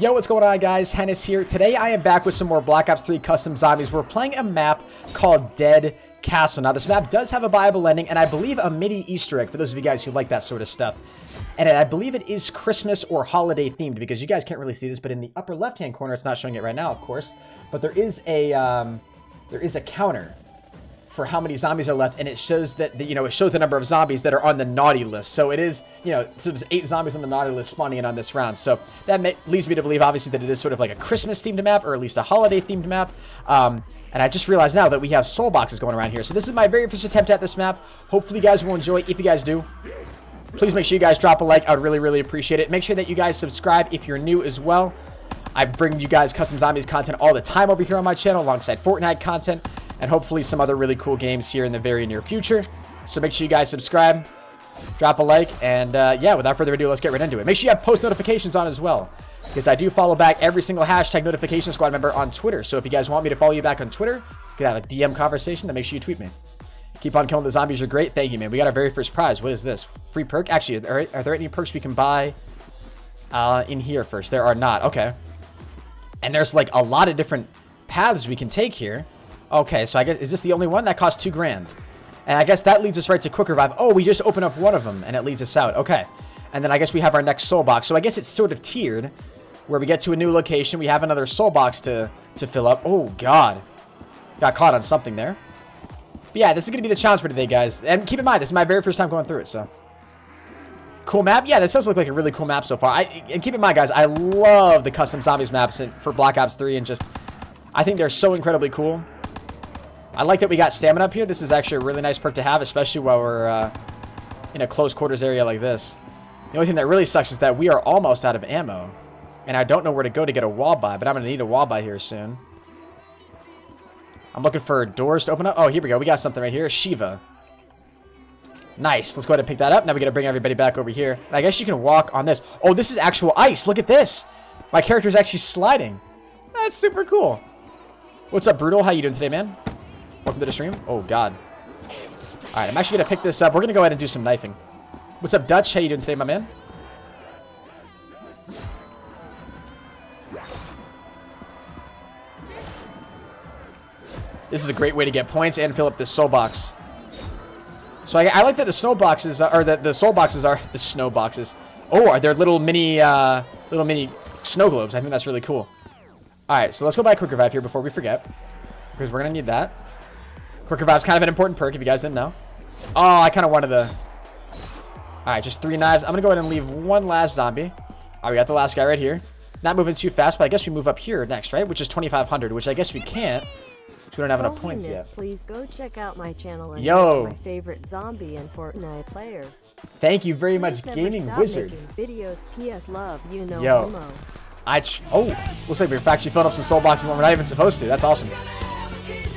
Yo, what's going on guys? Hennis here. Today I am back with some more Black Ops 3 custom zombies. We're playing a map called Dead Castle. Now this map does have a Bible ending and I believe a mini Easter egg for those of you guys who like that sort of stuff. And I believe it is Christmas or holiday themed because you guys can't really see this, but in the upper left hand corner, it's not showing it right now of course, but there is a counter for how many zombies are left, and it shows that it shows the number of zombies that are on the naughty list. So it is, so there's 8 zombies on the naughty list spawning in on this round. So that leads me to believe, obviously, that it is sort of like a Christmas-themed map, or at least a holiday-themed map. And I just realized now that we have soul boxes going around here. So this is my very first attempt at this map. Hopefully, you guys will enjoy. If you guys do, please make sure you guys drop a like. I would really, really appreciate it. Make sure that you guys subscribe if you're new as well. I bring you guys custom zombies content all the time over here on my channel, alongside Fortnite content, and hopefully some other really cool games here in the very near future. So make sure you guys subscribe, drop a like, and yeah, without further ado, let's get right into it. Make sure you have post notifications on as well, because I do follow back every single hashtag notification squad member on Twitter. So if you guys want me to follow you back on Twitter, you can have a DM conversation, then make sure you tweet me. Keep on killing the zombies, you're great. Thank you, man. We got our very first prize. What is this? Free perk? Actually, are there any perks we can buy in here first? There are not. Okay. And there's like a lot of different paths we can take here. Okay, so I guess, is this the only one? That costs $2,000. And I guess that leads us right to Quick Revive. Oh, we just open up one of them, and it leads us out. Okay. And then I guess we have our next soul box. So I guess it's sort of tiered, where we get to a new location, we have another soul box to fill up. Oh, God. Got caught on something there. But yeah, this is going to be the challenge for today, guys. And keep in mind, this is my very first time going through it, so. Cool map? Yeah, this does look like a really cool map so far. And keep in mind, guys, I love the custom zombies maps for Black Ops 3, and just, I think they're so incredibly cool. I like that we got stamina up here. This is actually a really nice perk to have, especially while we're in a close quarters area like this. The only thing that really sucks is that we are almost out of ammo, and I don't know where to go to get a wall buy, but I'm going to need a wall buy here soon. I'm looking for doors to open up. Oh, here we go. We got something right here. Shiva. Nice. Let's go ahead and pick that up. Now we got to bring everybody back over here. And I guess you can walk on this. Oh, this is actual ice. Look at this. My character is actually sliding. That's super cool. What's up, Brutal? How you doing today, man? Welcome to the stream. Oh, God. All right, I'm actually going to pick this up. We're going to go ahead and do some knifing. What's up, Dutch? How you doing today, my man? This is a great way to get points and fill up this soul box. So I like that the snow boxes, or that the soul boxes are the snow boxes. Oh, are there little mini snow globes? I think that's really cool. All right, so let's go buy a Quick Revive here before we forget, because we're going to need that. Quick Revive's kind of an important perk if you guys didn't know. Oh, I kind of wanted the... Alright, just 3 knives. I'm going to go ahead and leave one last zombie. Alright, we got the last guy right here. Not moving too fast, but I guess we move up here next, right? Which is 2,500, which I guess we can't. We don't have enough points yet. Please go check out my channel and yo, my favorite zombie and Fortnite player. Thank you very much, Gaming Wizard. Videos. PS love, you know. Yo. Oh, looks like we're actually filling up some soul boxes when we're not even supposed to. That's awesome.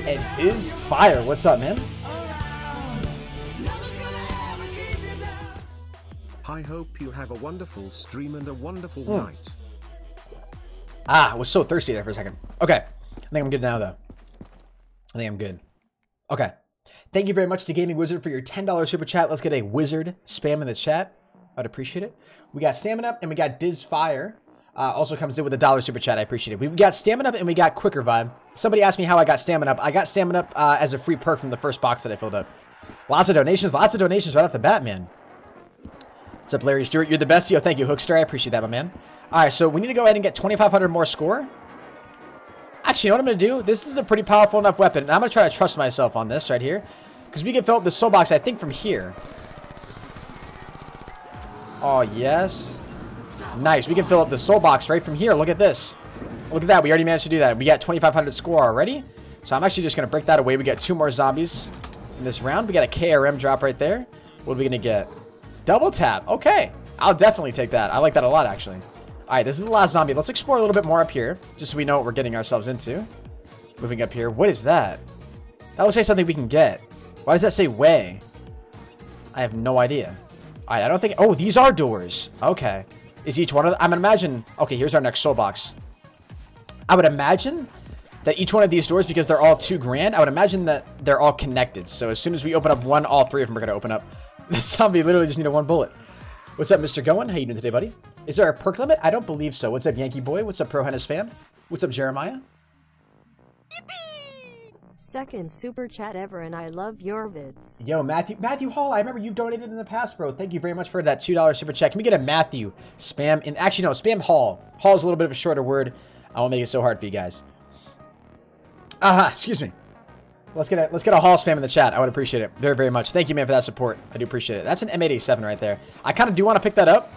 And Diz Fire, what's up, man? I hope you have a wonderful stream and a wonderful night. Ah, I was so thirsty there for a second. Okay, I think I'm good now, though. I think I'm good. Okay, thank you very much to Gaming Wizard for your $10 super chat. Let's get a wizard spam in the chat. I'd appreciate it. We got Stamina Up and we got Diz Fire. Also comes in with $1 super chat. I appreciate it. We got Stamina Up and we got Quick Revive. Somebody asked me how I got Stamina Up. I got Stamina Up as a free perk from the first box that I filled up. Lots of donations right off the bat, man. What's up, Larry Stewart? You're the best. Yo, thank you, Hookster. I appreciate that, my man. All right, so we need to go ahead and get 2,500 more score. Actually, you know what I'm going to do? This is a pretty powerful enough weapon, and I'm going to try to trust myself on this right here, because we can fill up the soul box, I think, from here. Oh, yes. Nice. We can fill up the soul box right from here. Look at this. Look at that. We already managed to do that. We got 2,500 score already. So I'm actually just going to break that away. We got 2 more zombies in this round. We got a KRM drop right there. What are we going to get? Double tap. Okay. I'll definitely take that. I like that a lot, actually. All right. This is the last zombie. Let's explore a little bit more up here, just so we know what we're getting ourselves into. Moving up here. What is that? That looks like something we can get. Why does that say way? I have no idea. All right. I don't think... Oh, these are doors. Okay. Is each one of them? I'm going to imagine... Okay, here's our next soul box. I would imagine that each one of these doors, because they're all $2,000, I would imagine that they're all connected. So as soon as we open up one, all 3 of them are going to open up. The zombie literally just needed 1 bullet. What's up, Mr. Goen? How you doing today, buddy? Is there a perk limit? I don't believe so. What's up, Yankee Boy? What's up, Pro Hennis fan? What's up, Jeremiah? Yippee! Second super chat ever, and I love your vids. Yo, Matthew Hall, I remember you've donated in the past, bro. Thank you very much for that $2 super chat. Can we get a Matthew spam? And actually, no, spam Hall. Hall's a little bit of a shorter word. I won't make it so hard for you guys. Excuse me. Let's get a Hall spam in the chat. I would appreciate it very, very much. Thank you, man, for that support. I do appreciate it. That's an M87 right there. I kind of do want to pick that up,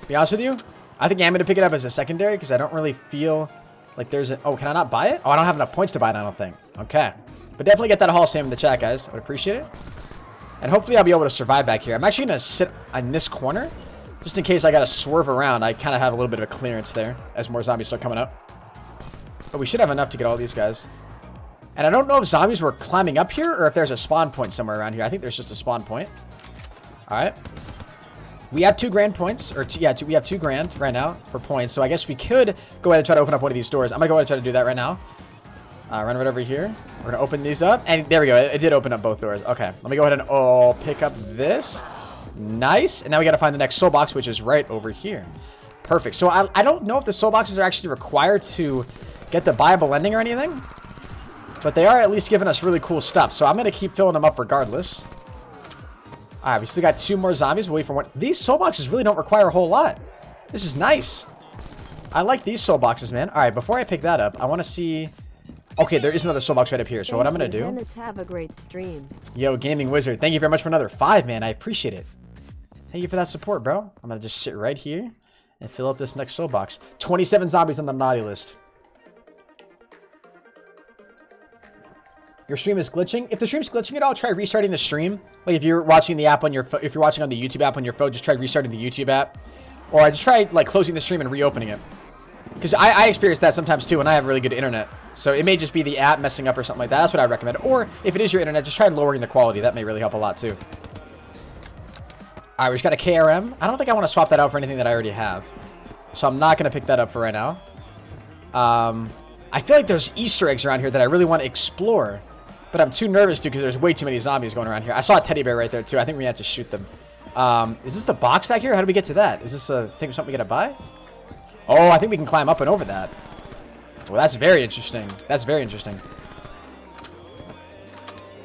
to be honest with you. I think I'm going to pick it up as a secondary because I don't really feel like there's a... Oh, can I not buy it? Oh, I don't have enough points to buy it, I don't think. Okay. But definitely get that Hall spam in the chat, guys. I would appreciate it. And hopefully I'll be able to survive back here. I'm actually going to sit on this corner just in case I got to swerve around. I kind of have a little bit of a clearance there as more zombies start coming up. But we should have enough to get all these guys. And I don't know if zombies were climbing up here or if there's a spawn point somewhere around here. I think there's just a spawn point. All right. We have 2 grand points. Or, we have 2 grand right now for points. So I guess we could go ahead and try to open up one of these doors. I'm going to go ahead and try to do that right now. Run right over here. We're going to open these up. And there we go. It did open up both doors. Okay. Let me go ahead and pick up this. Nice. And now we got to find the next soul box, which is right over here. Perfect. So I don't know if the soul boxes are actually required to get the Bible ending or anything. But they are at least giving us really cool stuff. So I'm going to keep filling them up regardless. All right, we still got 2 more zombies. We'll wait for one. These soul boxes really don't require a whole lot. This is nice. I like these soul boxes, man. All right, before I pick that up, I want to see... Okay, there is another soul box right up here. So what I'm going to do... Hennis, have a great stream. Yo, Gaming Wizard, thank you very much for another 5, man. I appreciate it. Thank you for that support, bro. I'm going to just sit right here and fill up this next soul box. 27 zombies on the naughty list. Your stream is glitching. If the stream's glitching at all, try restarting the stream. Like if you're watching the app on your phone, if you're watching on the YouTube app on your phone, just try restarting the YouTube app. Or I just try like closing the stream and reopening it. Because I experience that sometimes too when I have really good internet. So it may just be the app messing up or something like that. That's what I recommend. Or if it is your internet, just try lowering the quality. That may really help a lot too. All right, we just got a KRM. I don't think I want to swap that out for anything that I already have. So I'm not going to pick that up for right now. I feel like there's Easter eggs around here that I really want to explore. But I'm too nervous, too, because there's way too many zombies going around here. I saw a teddy bear right there, too. I think we have to shoot them. Is this the box back here? How do we get to that? Is this a thing, something we got to buy? Oh, I think we can climb up and over that. Well, that's very interesting. That's very interesting. Okay,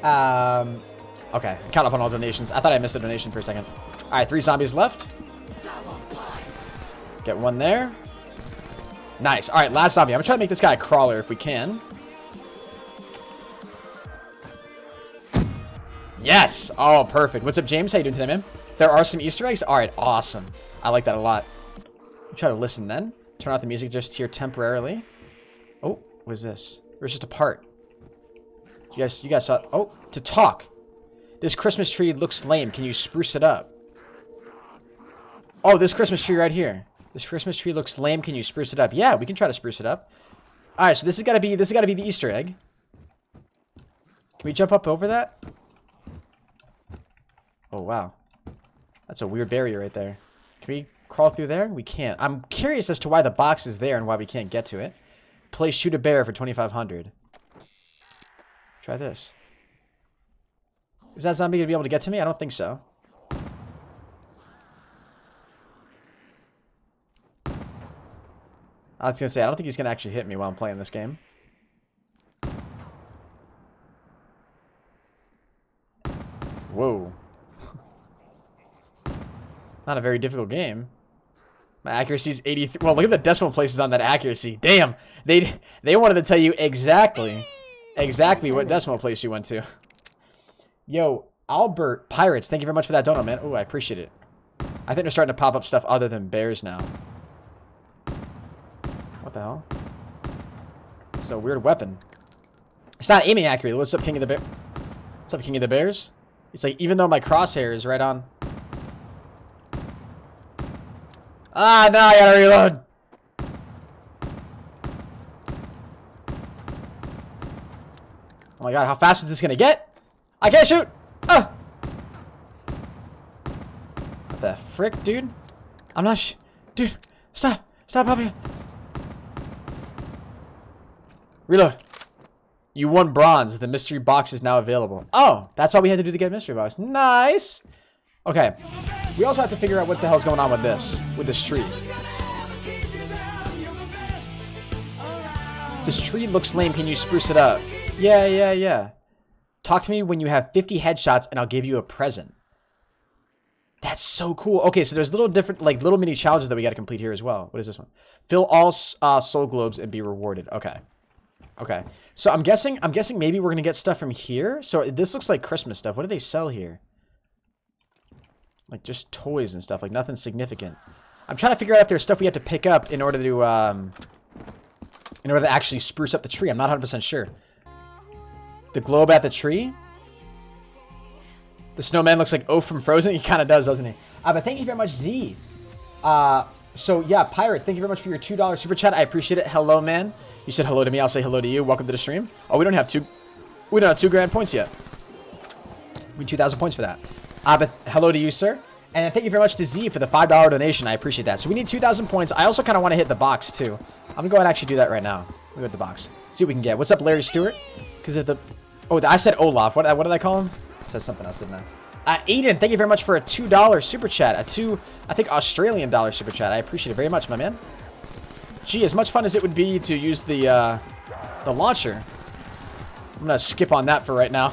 count up on all donations. I thought I missed a donation for a second. All right, 3 zombies left. Get one there. Nice. All right, last zombie. I'm going to try to make this guy a crawler if we can. Yes! Oh, perfect. What's up, James? How you doing today, man? There are some Easter eggs? All right, awesome. I like that a lot. Try to listen then. Turn off the music just here temporarily. Oh, what is this? There's just a part. You guys saw... Oh, to talk. This Christmas tree looks lame. Can you spruce it up? Oh, this Christmas tree right here. This Christmas tree looks lame. Can you spruce it up? Yeah, we can try to spruce it up. All right, so this has got to be the Easter egg. Can we jump up over that? Oh, wow. That's a weird barrier right there. Can we crawl through there? We can't. I'm curious as to why the box is there and why we can't get to it. Play shoot a bear for 2,500. Try this. Is that zombie going to be able to get to me? I don't think so. I was going to say, I don't think he's going to actually hit me while I'm playing this game. Whoa. Not a very difficult game. My accuracy is 83. Well, look at the decimal places on that accuracy. Damn, they wanted to tell you exactly what decimal place you went to. Yo, Albert Pirates, thank you very much for that donut, man. Oh, I appreciate it. I think they're starting to pop up stuff other than bears now. What the hell? It's a weird weapon. It's not aiming accurately. What's up, King of the Bears? What's up, King of the Bears? It's like even though my crosshair is right on. Ah, now I gotta reload. Oh my god, how fast is this gonna get? I can't shoot! Ah! What the frick, dude? I'm not dude, stop! Stop helping! Reload. You won bronze. The mystery box is now available. Oh, that's all we had to do to get mystery box. Nice! Okay. We also have to figure out what the hell's going on with this, with this tree. This tree looks lame, can you spruce it up? Yeah. Talk to me when you have 50 headshots and I'll give you a present. That's so cool. Okay, so there's little different, like, little mini challenges that we got to complete here as well. What is this one? Fill all soul globes and be rewarded. Okay. Okay. So I'm guessing maybe we're going to get stuff from here. So this looks like Christmas stuff. What do they sell here? Like, just toys and stuff. Like, nothing significant. I'm trying to figure out if there's stuff we have to pick up in order to actually spruce up the tree. I'm not 100% sure. The globe at the tree? The snowman looks like Oaf from Frozen. He kind of does, doesn't he? But thank you very much, Z. So, yeah, Pirates, thank you very much for your $2 super chat. I appreciate it. Hello, man. You said hello to me. I'll say hello to you. Welcome to the stream. Oh, we don't have two grand points yet. We need 2,000 points for that. But hello to you, sir. And thank you very much to Z for the $5 donation. I appreciate that. So we need 2,000 points. I also kind of want to hit the box, too. I'm going to go and actually do that right now. We'll hit the box. See what we can get. What's up, Larry Stewart? Because at the... Oh, I said Olaf. What did I call him? Said something else, didn't I? Aiden, thank you very much for a $2 super chat. I think Australian dollar super chat. I appreciate it very much, my man. Gee, as much fun as it would be to use the launcher. I'm gonna skip on that for right now.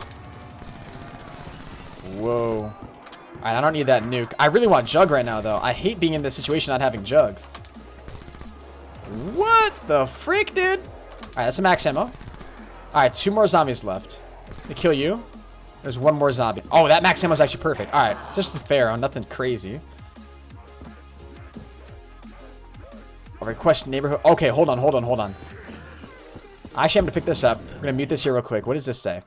Whoa. Alright, I don't need that nuke. I really want Jug right now, though. I hate being in this situation not having Jug. What the frick, dude? Alright, that's some max ammo. Alright, 2 more zombies left. They kill you. There's 1 more zombie. Oh, that max ammo is actually perfect. Alright, just the Pharaoh, nothing crazy. I'll request neighborhood. Okay, hold on. Actually, I'm going to pick this up. We're going to mute this here real quick. What does this say?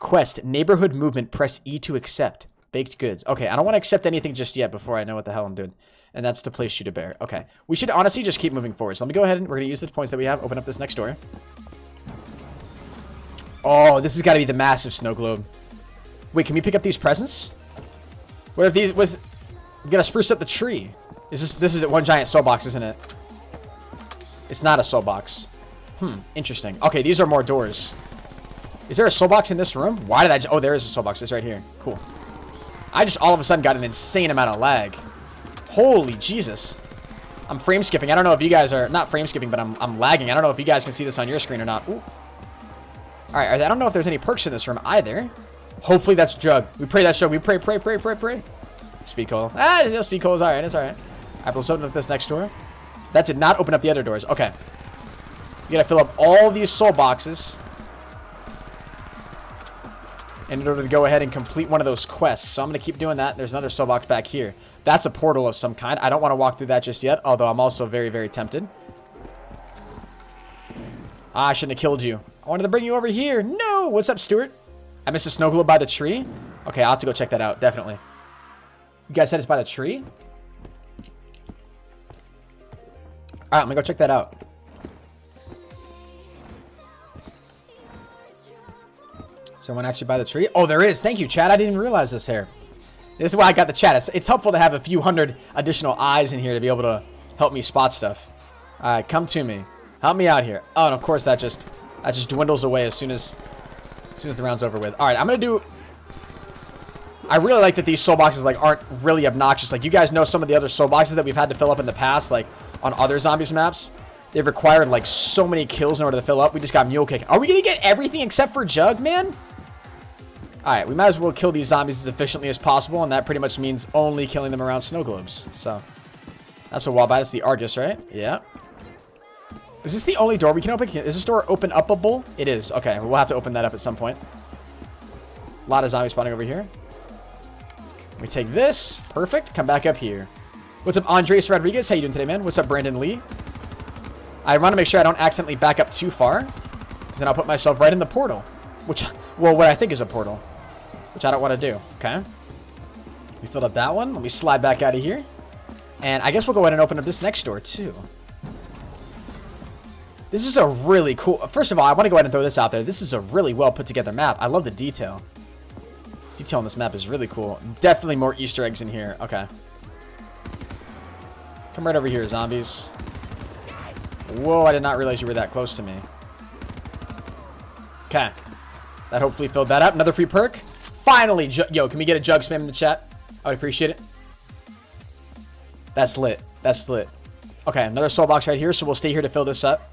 Quest, neighborhood movement, press E to accept. Baked goods. Okay, I don't want to accept anything just yet before I know what the hell I'm doing. And that's the place shoot a bear. Okay, we should honestly just keep moving forward. So let me go ahead and we're going to use the points that we have. Open up this next door. Oh, this has got to be the massive snow globe. Wait, can we pick up these presents? What if these was... We got to spruce up the tree. This is one giant soul box, isn't it? It's not a soul box. Interesting. Okay, these are more doors. Is there a soul box in this room? Why did I just... Oh, there is a soul box. It's right here. Cool. I just all of a sudden got an insane amount of lag. Holy Jesus. I'm frame skipping. I don't know if you guys are... Not frame skipping, but I'm lagging. I don't know if you guys can see this on your screen or not. Ooh. All right, I don't know if there's any perks in this room either. Hopefully that's Jug. We pray that's Jug. We pray. Speed Cola. Ah, Speed Cola's all right. It's all right. All right, let's open up this next door. That did not open up the other doors. Okay. You gotta fill up all these soul boxes in order to go ahead and complete one of those quests. So I'm gonna keep doing that. There's another soul box back here. That's a portal of some kind. I don't want to walk through that just yet, although I'm also very, very tempted. Ah, I shouldn't have killed you. I wanted to bring you over here. No! What's up, Stuart? I missed a snow globe by the tree? Okay, I'll have to go check that out, definitely. You guys said it's by the tree? Alright, I'm gonna go check that out. Someone actually by the tree? Oh, there is! Thank you, chat! I didn't even realize this here. This is why I got the chat. It's helpful to have a few hundred additional eyes in here to be able to help me spot stuff. Alright, come to me. Help me out here. Oh, and of course that just... That just dwindles away as soon as the round's over with. All right, I'm gonna do... I really like that these soul boxes, like, aren't really obnoxious. Like, you guys know some of the other soul boxes that we've had to fill up in the past, like, on other Zombies maps. They've required, like, so many kills in order to fill up. We just got mule kick. Are we gonna get everything except for Jug, man? All right, we might as well kill these zombies as efficiently as possible, and that pretty much means only killing them around snow globes. So, that's a wild bite. It's the Argus, right? Yeah. Is this the only door we can open? Is this door open-upable? It is. Okay, we'll have to open that up at some point. A lot of zombies spawning over here. We take this. Perfect. Come back up here. What's up, Andres Rodriguez? How you doing today, man? What's up, Brandon Lee? I want to make sure I don't accidentally back up too far, because then I'll put myself right in the portal, which, well, what I think is a portal, which I don't want to do. Okay. We filled up that one. Let me slide back out of here. And I guess we'll go ahead and open up this next door, too. This is a really cool... First of all, I want to go ahead and throw this out there. This is a really well put together map. I love the detail. Detail on this map is really cool. Definitely more Easter eggs in here. Okay. Come right over here, zombies. Whoa, I did not realize you were that close to me. Okay. That hopefully filled that up. Another free perk. Finally, yo, can we get a Jug spam in the chat? I would appreciate it. That's lit. That's lit. Okay, another soul box right here, so we'll stay here to fill this up.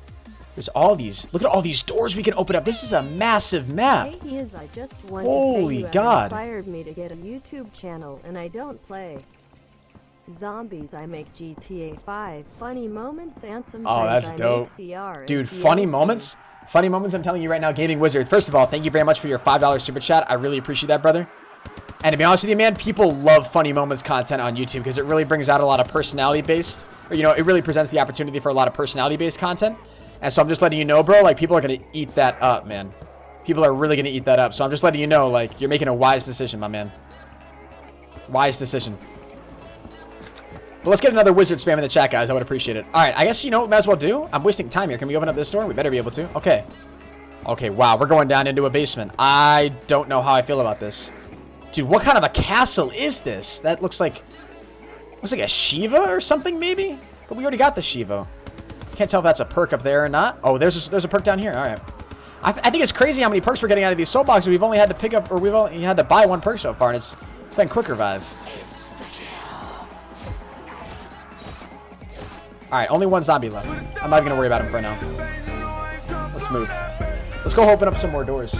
There's all these. Look at all these doors we can open up. This is a massive map. I just want Holy to say you God. Inspired me to get a YouTube channel, and I don't play zombies. I make GTA 5 funny moments and sometimes that's dope. I make CR. Dude, funny moments? Funny moments, I'm telling you right now, Gaming Wizard. First of all, thank you very much for your $5 super chat. I really appreciate that, brother. And to be honest with you, man, people love funny moments content on YouTube because it really brings out a lot of personality-based, or, you know, it really presents the opportunity for a lot of personality-based content. And so I'm just letting you know, bro, like, people are going to eat that up, man. People are really going to eat that up. So I'm just letting you know, like, you're making a wise decision, my man. Wise decision. But let's get another wizard spam in the chat, guys. I would appreciate it. All right, I guess, you know what we might as well do? I'm wasting time here. Can we open up this door? We better be able to. Okay. Okay, wow, we're going down into a basement. I don't know how I feel about this. Dude, what kind of a castle is this? That looks like a Shiva or something, maybe? But we already got the Shiva. Can't tell if that's a perk up there or not. Oh, there's a perk down here. All right. I think it's crazy how many perks we're getting out of these soul boxes. We've only had to pick up, or we've only had to buy one perk so far, and it's been Quick Revive. All right, only one zombie left. I'm not even gonna worry about him for now. Let's move. Let's go open up some more doors.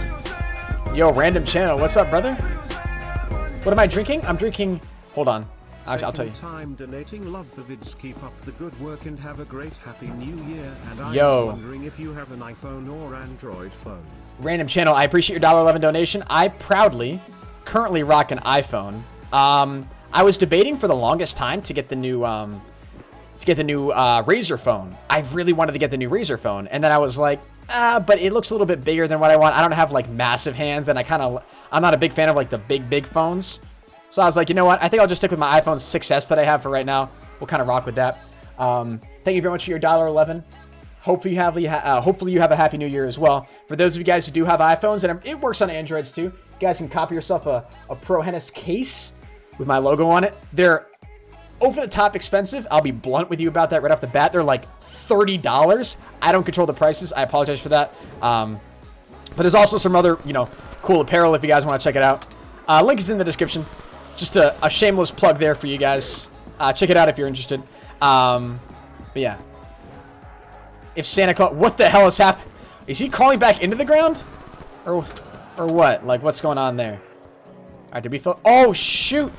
Yo, Random Channel, what's up, brother? What am I drinking? I'm drinking... Hold on. I'll tell you. Time donating. Love the vids. Keep up the good work and have a great happy new year. And I'm wondering if you have an iPhone or Android phone. Random Channel, I appreciate your $1.11 donation. I proudly currently rock an iPhone. I was debating for the longest time to get the new Razer phone. I really wanted to get the new Razer phone, and then I was like, but it looks a little bit bigger than what I want. I don't have like massive hands, and I'm not a big fan of like the big phones. So I was like, you know what? I think I'll just stick with my iPhone 6S that I have for right now. We'll kind of rock with that. Thank you very much for your $1.11. Hopefully you have a happy new year as well. For those of you guys who do have iPhones, and it works on Androids too, you guys can copy yourself a Pro Hennis case with my logo on it. They're over the top expensive. I'll be blunt with you about that right off the bat. They're like $30. I don't control the prices. I apologize for that. But there's also some other, you know, cool apparel if you guys want to check it out. Link is in the description. Just a shameless plug there for you guys. Check it out if you're interested. But yeah. If Santa Claus... What the hell is happening? Is he crawling back into the ground? Or what? Like, what's going on there? Alright, did we fill... Oh, shoot!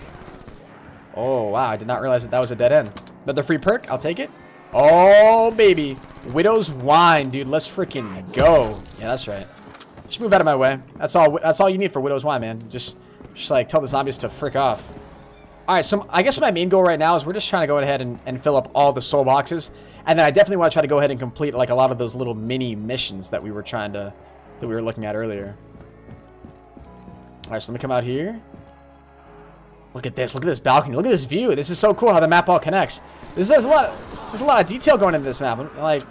Oh, wow. I did not realize that that was a dead end. Another free perk. I'll take it. Oh, baby. Widow's Wine, dude. Let's freaking go. Yeah, that's right. Just move out of my way. That's all you need for Widow's Wine, man. Just like tell the zombies to frick off. All right, so I guess my main goal right now is we're just trying to go ahead and fill up all the soul boxes, and then I definitely want to try to go ahead and complete like a lot of those little mini missions that we were looking at earlier. All right, so let me come out here. Look at this. Look at this balcony. Look at this view. This is so cool how the map all connects. There's a lot of detail going into this map. Like,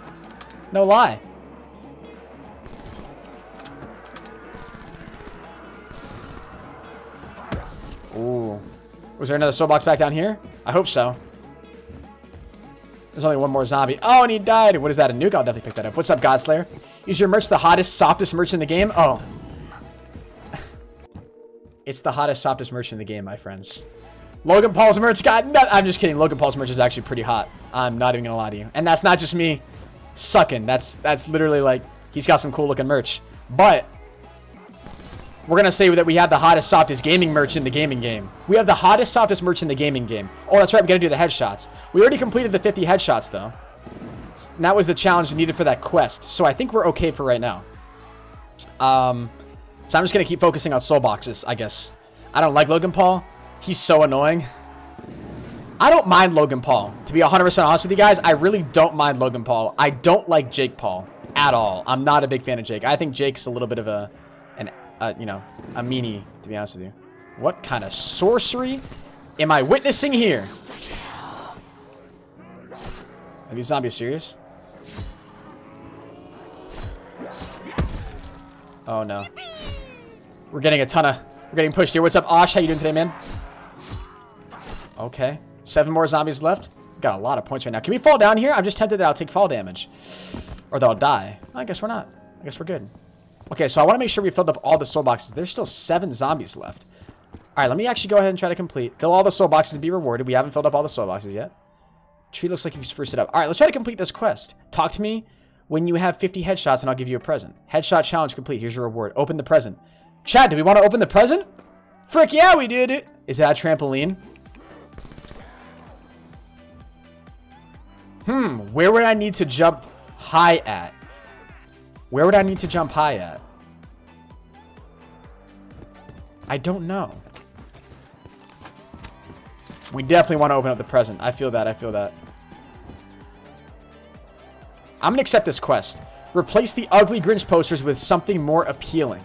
no lie. Ooh. Was there another soul box back down here? I hope so. There's only one more zombie. Oh, and he died. What is that, a nuke? I'll definitely pick that up. What's up, Godslayer? Is your merch the hottest, softest merch in the game? Oh. It's the hottest, softest merch in the game, my friends. Logan Paul's merch got nut. I'm just kidding. Logan Paul's merch is actually pretty hot. I'm not even going to lie to you. And that's not just me sucking. That's literally like, he's got some cool looking merch. But... we're going to say that we have the hottest, softest gaming merch in the gaming game. We have the hottest, softest merch in the gaming game. Oh, that's right. We're going to do the headshots. We already completed the 50 headshots, though. And that was the challenge needed for that quest. So I think we're okay for right now. So I'm just going to keep focusing on soul boxes, I guess. I don't like Logan Paul. He's so annoying. I don't mind Logan Paul. To be 100% honest with you guys, I really don't mind Logan Paul. I don't like Jake Paul at all. I'm not a big fan of Jake. I think Jake's a little bit of a meanie, to be honest with you. What kind of sorcery am I witnessing here? Are these zombies serious? Oh no. We're getting we're getting pushed here. What's up, Osh? How you doing today, man? Okay. 7 more zombies left. Got a lot of points right now. Can we fall down here? I'm just tempted that I'll take fall damage. Or that I'll die. I guess we're not. I guess we're good. Okay, so I want to make sure we filled up all the soul boxes. There's still 7 zombies left. All right, let me actually go ahead and try to fill all the soul boxes and be rewarded. We haven't filled up all the soul boxes yet. Tree looks like you spruce it up. All right, let's try to complete this quest. Talk to me when you have 50 headshots, and I'll give you a present. Headshot challenge complete. Here's your reward. Open the present. Chat, do we want to open the present? Frick yeah, we do, dude. Is that a trampoline? Where would I need to jump high at? Where would I need to jump high at? I don't know. We definitely want to open up the present. I feel that. I feel that. I'm going to accept this quest. Replace the ugly Grinch posters with something more appealing.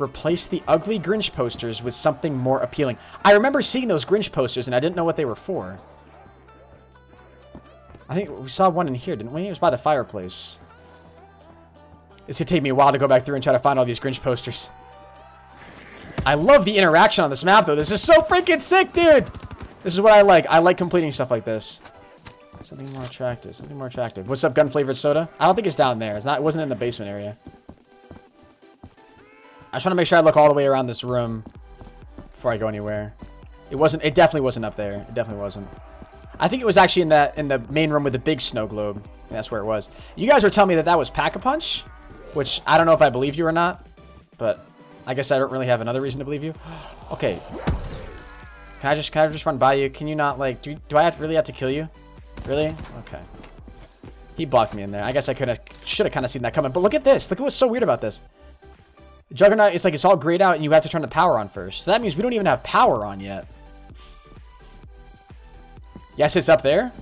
Replace the ugly Grinch posters with something more appealing. I remember seeing those Grinch posters and I didn't know what they were for. I think we saw one in here, didn't we? It was by the fireplace. It's going to take me a while to go back through and try to find all these Grinch posters. I love the interaction on this map, though. This is so freaking sick, dude! This is what I like. I like completing stuff like this. Something more attractive. Something more attractive. What's up, gun-flavored soda? I don't think it's down there. It's not. It wasn't in the basement area. I just want to make sure I look all the way around this room before I go anywhere. It wasn't. It definitely wasn't up there. It definitely wasn't. I think it was actually in the main room with the big snow globe. And that's where it was. You guys were telling me that that was Pack-a-Punch, which I don't know if I believed you or not, but I guess I don't really have another reason to believe you. Okay. Can I just run by you? Can you not, like, do I really have to kill you? Really? Okay. He blocked me in there. I guess I should have kind of seen that coming. But look at this. Look at what's so weird about this. Juggernaut, it's like it's all grayed out and you have to turn the power on first. So that means we don't even have power on yet. Yes, it's up there.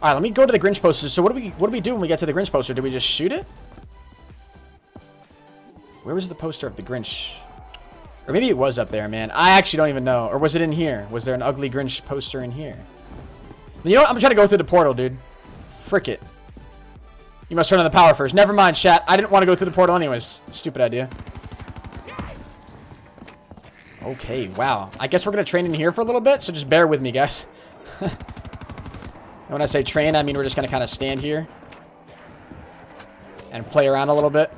All right, let me go to the Grinch poster. So what do we do when we get to the Grinch poster? Do we just shoot it? Where was the poster of the Grinch? Or maybe it was up there, man. I actually don't even know. Or was it in here? Was there an ugly Grinch poster in here? You know what? I'm trying to go through the portal, dude. Frick it. You must turn on the power first. Never mind, chat. I didn't want to go through the portal anyways. Stupid idea. Okay, wow. I guess we're going to train in here for a little bit, so just bear with me, guys. And when I say train, I mean we're just going to kind of stand here and play around a little bit.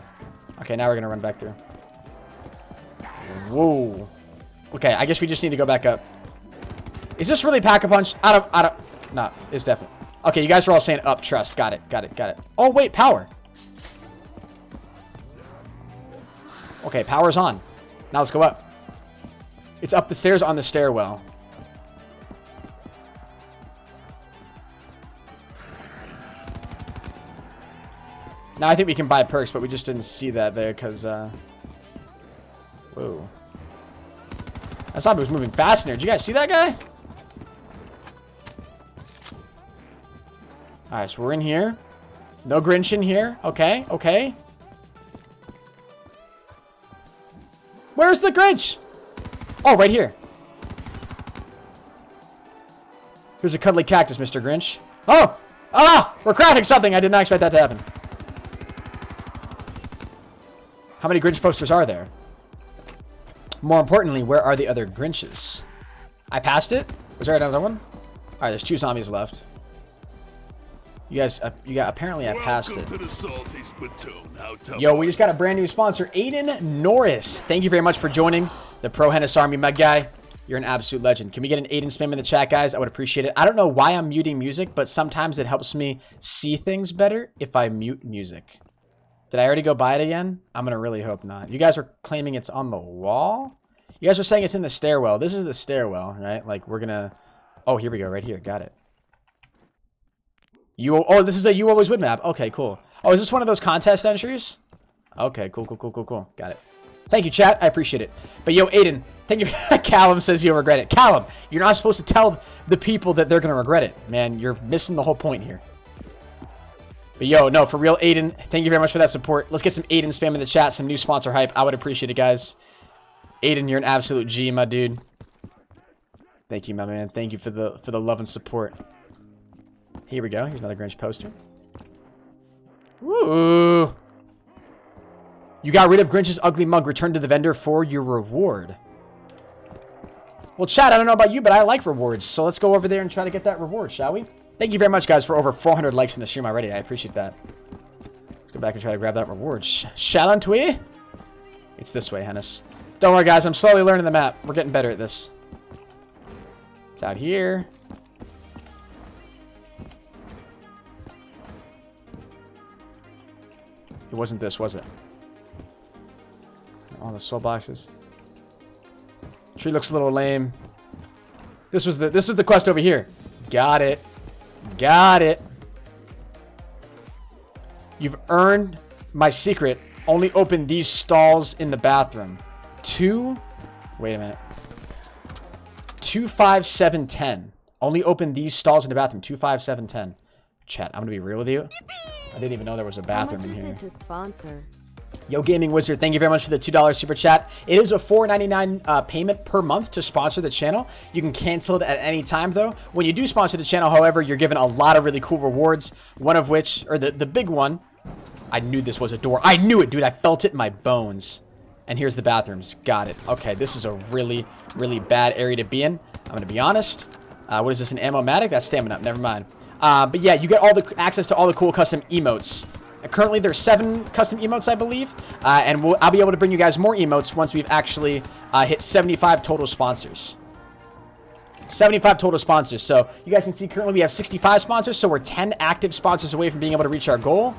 Okay, now we're going to run back through. Whoa. Okay, I guess we just need to go back up. Is this really Pack-a-Punch? I don't. No, it's definitely. Okay, you guys are all saying up, trust. Got it, got it, got it. Oh, wait, power. Okay, power's on. Now let's go up. It's up the stairs on the stairwell. Now I think we can buy perks, but we just didn't see that there because, Whoa. I saw he was moving fast in there. Did you guys see that guy? Alright, so we're in here. No Grinch in here. Okay, okay. Where's the Grinch? Oh, right here. Here's a cuddly cactus, Mr. Grinch. Oh! Ah! We're crafting something! I did not expect that to happen. How many Grinch posters are there? More importantly, where are the other Grinches? I passed it. Was there another one? All right, there's two zombies left. You guys, apparently I passed it. Yo, we just got a brand new sponsor, Aiden Norris. Thank you very much for joining the Pro Hennis Army, my guy. You're an absolute legend. Can we get an Aiden spam in the chat, guys? I would appreciate it. I don't know why I'm muting music, but sometimes it helps me see things better if I mute music. Did I already go buy it again? I'm going to really hope not. You guys are claiming it's on the wall? You guys are saying it's in the stairwell. This is the stairwell, right? Like, we're going to... Oh, here we go. Right here. Got it. Oh, this is a You Always Would map. Okay, cool. Oh, is this one of those contest entries? Okay, cool, cool, cool, cool, cool. Got it. Thank you, chat. I appreciate it. But, yo, Aiden, thank you. Callum says you'll regret it. Callum, you're not supposed to tell the people that they're going to regret it. Man, you're missing the whole point here. But yo, no, for real, Aiden, thank you very much for that support. Let's get some Aiden spam in the chat, some new sponsor hype. I would appreciate it, guys. Aiden, you're an absolute G, my dude. Thank you, my man. Thank you for the love and support. Here we go. Here's another Grinch poster. Woo! You got rid of Grinch's ugly mug. Return to the vendor for your reward. Well, chat, I don't know about you, but I like rewards. So let's go over there and try to get that reward, shall we? Thank you very much, guys, for over 400 likes in the stream already. I appreciate that. Let's go back and try to grab that reward. Shall we? It's this way, Hennis. Don't worry, guys. I'm slowly learning the map. We're getting better at this. It's out here. It wasn't this, was it? All the soul boxes. Tree looks a little lame. This was the quest over here. Got it. Got it. You've earned my secret. Only open these stalls in the bathroom. 2. Wait a minute. 2, 5, 7, 10. Only open these stalls in the bathroom. 2, 5, 7, 10. Chat, I'm gonna be real with you. I didn't even know there was a bathroom in here. How much is it to sponsor? Yo, Gaming Wizard, thank you very much for the $2 super chat. It is a $4.99 payment per month to sponsor the channel. You can cancel it at any time, though. When you do sponsor the channel, however, you're given a lot of really cool rewards, one of which, or the big one, I knew this was a door. I knew it, dude. I felt it in my bones. And here's the bathrooms. Got it. Okay, this is a really, really bad area to be in. I'm going to be honest. What is this, an ammo-matic? That's stamina up. Never mind. But yeah, you get all the access to all the cool custom emotes. Currently, there's 7 custom emotes, I believe, and I'll be able to bring you guys more emotes once we've actually hit 75 total sponsors. 75 total sponsors. So you guys can see currently we have 65 sponsors, so we're 10 active sponsors away from being able to reach our goal.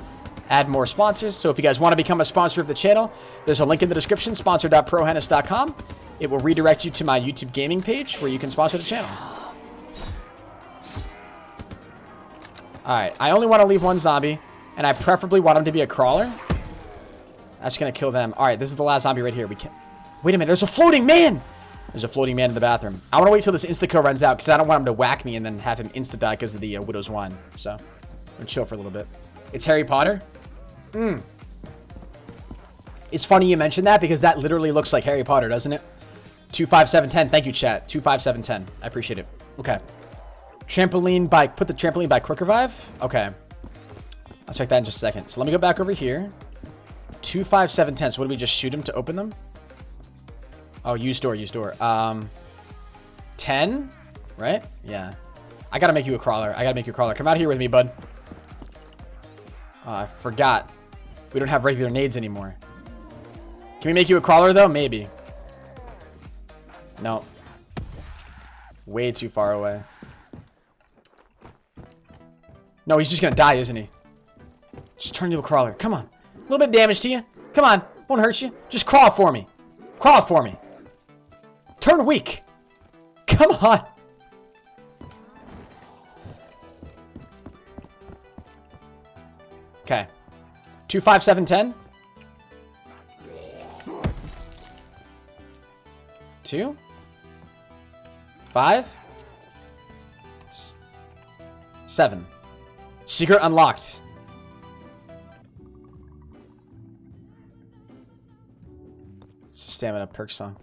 Add more sponsors. So if you guys want to become a sponsor of the channel, there's a link in the description, sponsor.prohennis.com. It will redirect you to my YouTube gaming page where you can sponsor the channel. All right, I only want to leave one zombie. And I preferably want him to be a crawler. That's gonna kill them. Alright, this is the last zombie right here. We can't... Wait a minute, there's a floating man! There's a floating man in the bathroom. I wanna wait till this insta-kill runs out, because I don't want him to whack me and then have him insta-die because of the Widow's Wine. So, I'm gonna chill for a little bit. It's Harry Potter? Mmm. It's funny you mentioned that, because that literally looks like Harry Potter, doesn't it? 2, 5, 7, 10. Thank you, chat. 2, 5, 7, 10. I appreciate it. Okay. Trampoline by... Put the trampoline by Quick Revive? Okay. I'll check that in just a second. So let me go back over here. 2, 5, 7, 10. So what do we just shoot him to open them? Oh, use door, use door. 10, right? Yeah. I gotta make you a crawler. I gotta make you a crawler. Come out here with me, bud. I forgot. We don't have regular nades anymore. Can we make you a crawler, though? Maybe. No. Way too far away. No, he's just gonna die, isn't he? Just turn into a crawler. Come on. A little bit of damage to you. Come on. Won't hurt you. Just crawl for me. Crawl for me. Turn weak. Come on. Okay. 2, 5, 7, 10. 2, 5, 7. Secret unlocked. Stamina perk song.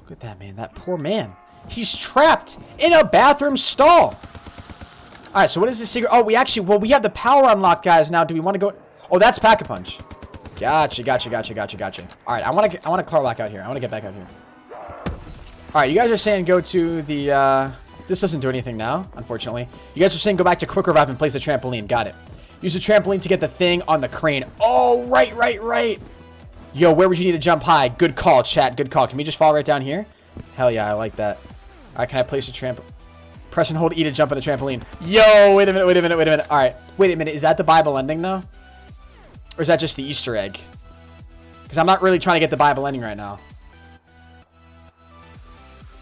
Look at that man, that poor man. He's trapped in a bathroom stall. All right, so what is this secret? Oh, we actually, well, we have the power unlocked, guys. Now, do we want to go? Oh, that's Pack-a-Punch. Gotcha, gotcha, gotcha, gotcha, gotcha. All right, I want to crawl back out here. I want to get back out here. All right, you guys are saying go to the. This doesn't do anything now, unfortunately. You guys are saying go back to Quick Revive and place the trampoline. Got it. Use the trampoline to get the thing on the crane. Oh, right. Yo, where would you need to jump high? Good call, chat. Good call. Can we just fall right down here? Hell yeah, I like that. All right, can I place a tramp? Press and hold E to jump on the trampoline. Yo, wait a minute. All right, wait a minute. Is that the Bible ending, though? Or is that just the Easter egg? Because I'm not really trying to get the Bible ending right now.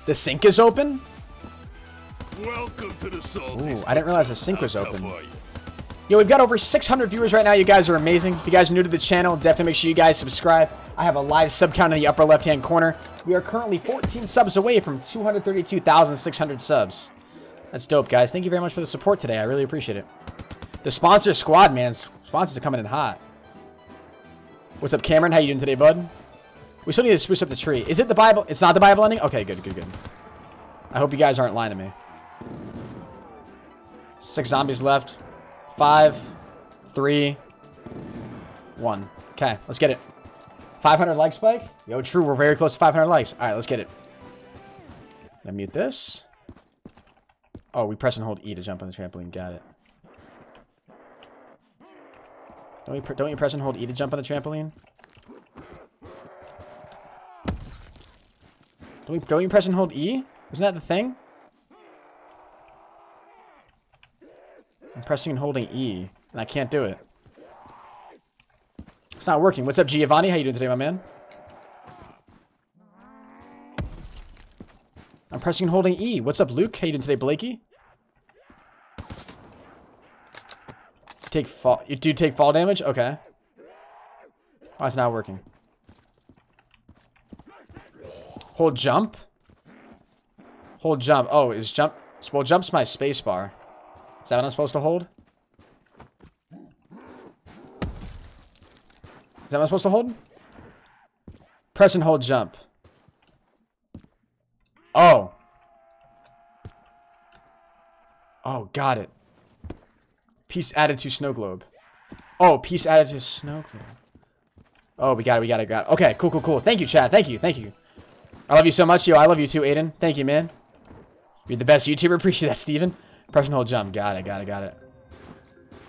The sink is open? Welcome to the salty. Ooh, I didn't realize the sink was open. Yo, we've got over 600 viewers right now. You guys are amazing. If you guys are new to the channel, definitely make sure you guys subscribe. I have a live sub count in the upper left-hand corner. We are currently 14 subs away from 232,600 subs. That's dope, guys. Thank you very much for the support today. I really appreciate it. The sponsor squad, man. Sponsors are coming in hot. What's up, Cameron? How you doing today, bud? We still need to spruce up the tree. Is it the Bible? It's not the Bible ending? Okay, good. I hope you guys aren't lying to me. 6 zombies left. 5, 3, 1. Okay, let's get it. 500 likes, Spike. Yo, true. We're very close to 500 likes. All right, let's get it. Gonna mute this. Oh, we press and hold E to jump on the trampoline. Got it. Don't you press and hold E to jump on the trampoline? Don't you press and hold E? Isn't that the thing? I'm pressing and holding E, and I can't do it. It's not working. What's up, Giovanni? How you doing today, my man? I'm pressing and holding E. What's up, Luke? How you doing today, Blakey? Take fall. You do take fall damage? Okay. Oh, it's not working. Hold jump? Hold jump. Oh, is jump... Well, jump's my space bar. Is that what I'm supposed to hold? Is that what I'm supposed to hold? Press and hold jump. Oh. Oh, got it. Piece added to snow globe. Oh, piece added to snow globe. Oh, we got it, we got it, got it. Okay, cool, cool, cool. Thank you, Chad. Thank you, thank you. I love you so much, yo. I love you too, Aiden. Thank you, man. You're the best YouTuber. Appreciate that, Steven. Press and hold jump. Got it, got it, got it.